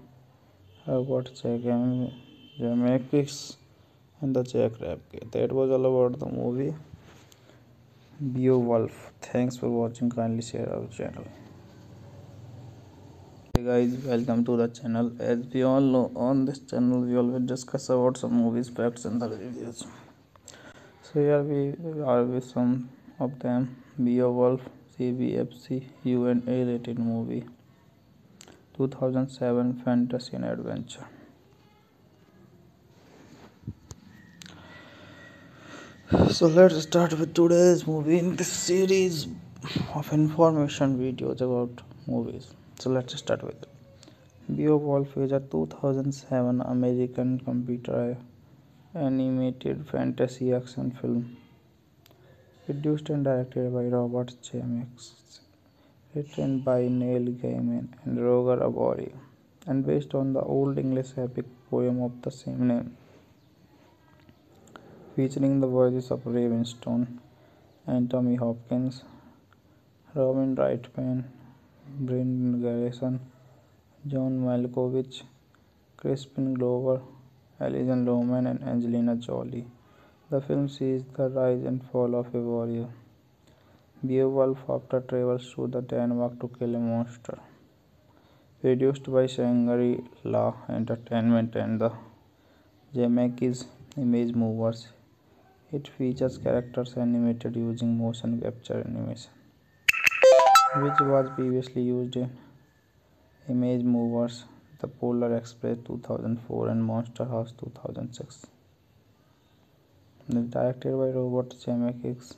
Robert Zemeckis and the Jack Rapke. That was all about the movie Beowulf. Thanks for watching. Kindly share our channel. Hey guys, welcome to the channel. As we all know, on this channel we always discuss about some movies, facts and the reviews. So here we are with some of them. Beowulf, CBFC, U&A rated movie, 2007, fantasy and adventure. So let's start with today's movie in this series of information videos about movies. So let's start with Beowulf is a 2007 American computer animated fantasy action film produced and directed by Robert Zemeckis, written by Neil Gaiman and Roger Avary, and based on the Old English epic poem of the same name, featuring the voices of Ray Winstone, Anthony Hopkins, Robin Wright-Penn, Brendan Garrison, John Malkovich, Crispin Glover, Alison Lohman and Angelina Jolie. The film sees the rise and fall of a warrior, Beowulf, after travels to the Denmark to kill a monster. Produced by Shangri-La Entertainment and the Zemeckis Image Movers, it features characters animated using motion capture animation, which was previously used in Image Movers, The Polar Express 2004 and Monster House 2006. Directed by Robert Zemeckis,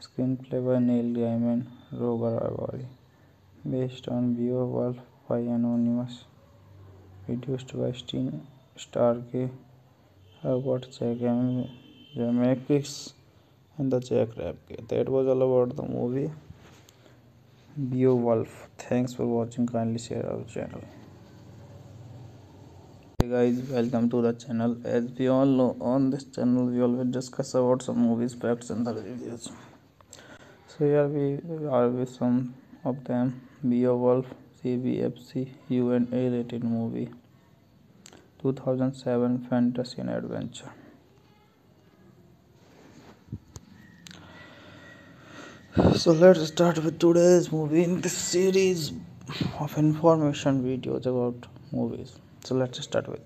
screenplay by Neil Gaiman, Roger Avary, based on Beowulf by Anonymous, produced by Steve Starkey, Robert Zemeckis and the Jack Rapke. That was all about the movie Beowulf. Thanks for watching. Kindly share our channel. Hey guys, welcome to the channel. As we all know, on this channel we always discuss about some movies, facts and the reviews. So here we are with some of them. Beowulf, CBFC, U&A rated movie, 2007, fantasy and adventure. So let's start with today's movie in this series of information videos about movies. So let's start with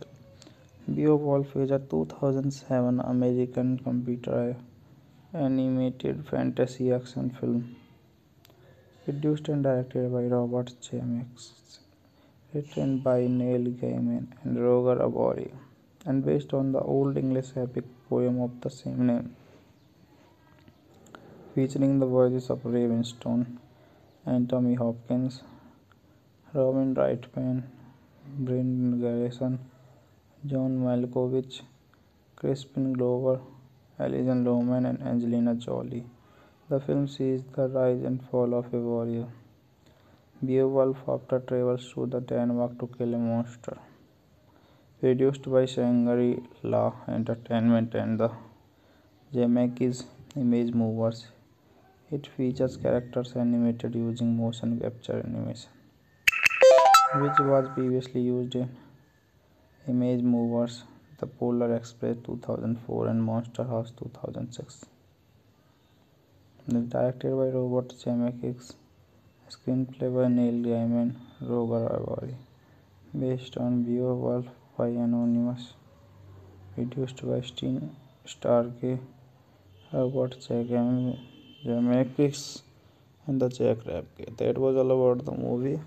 Beowulf is a 2007 American computer animated fantasy action film, produced and directed by Robert Zemeckis, written by Neil Gaiman and Roger Avary, and based on the Old English epic poem of the same name, featuring the voices of Ray Winstone, Anthony Hopkins, Robin Wright-Penn, Brendan Garrison, John Malkovich, Crispin Glover, Alison Lohman and Angelina Jolie. The film sees the rise and fall of a warrior, Beowulf, after travels to the Denmark to kill a monster. Produced by Shangri-La Entertainment and the Zemeckis Image Movers, it features characters animated using motion capture animation, which was previously used in Image Movers, The Polar Express 2004 and Monster House 2006. Directed by Robert Zemeckis. Screenplay by Neil Gaiman, Roger Avary, based on Beowulf by Anonymous, produced by Steve Starkey, Robert Zemeckis and the Jack Rapke. That was all about the movie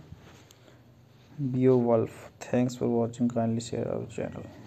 Beowulf. Thanks for watching. Kindly share our channel.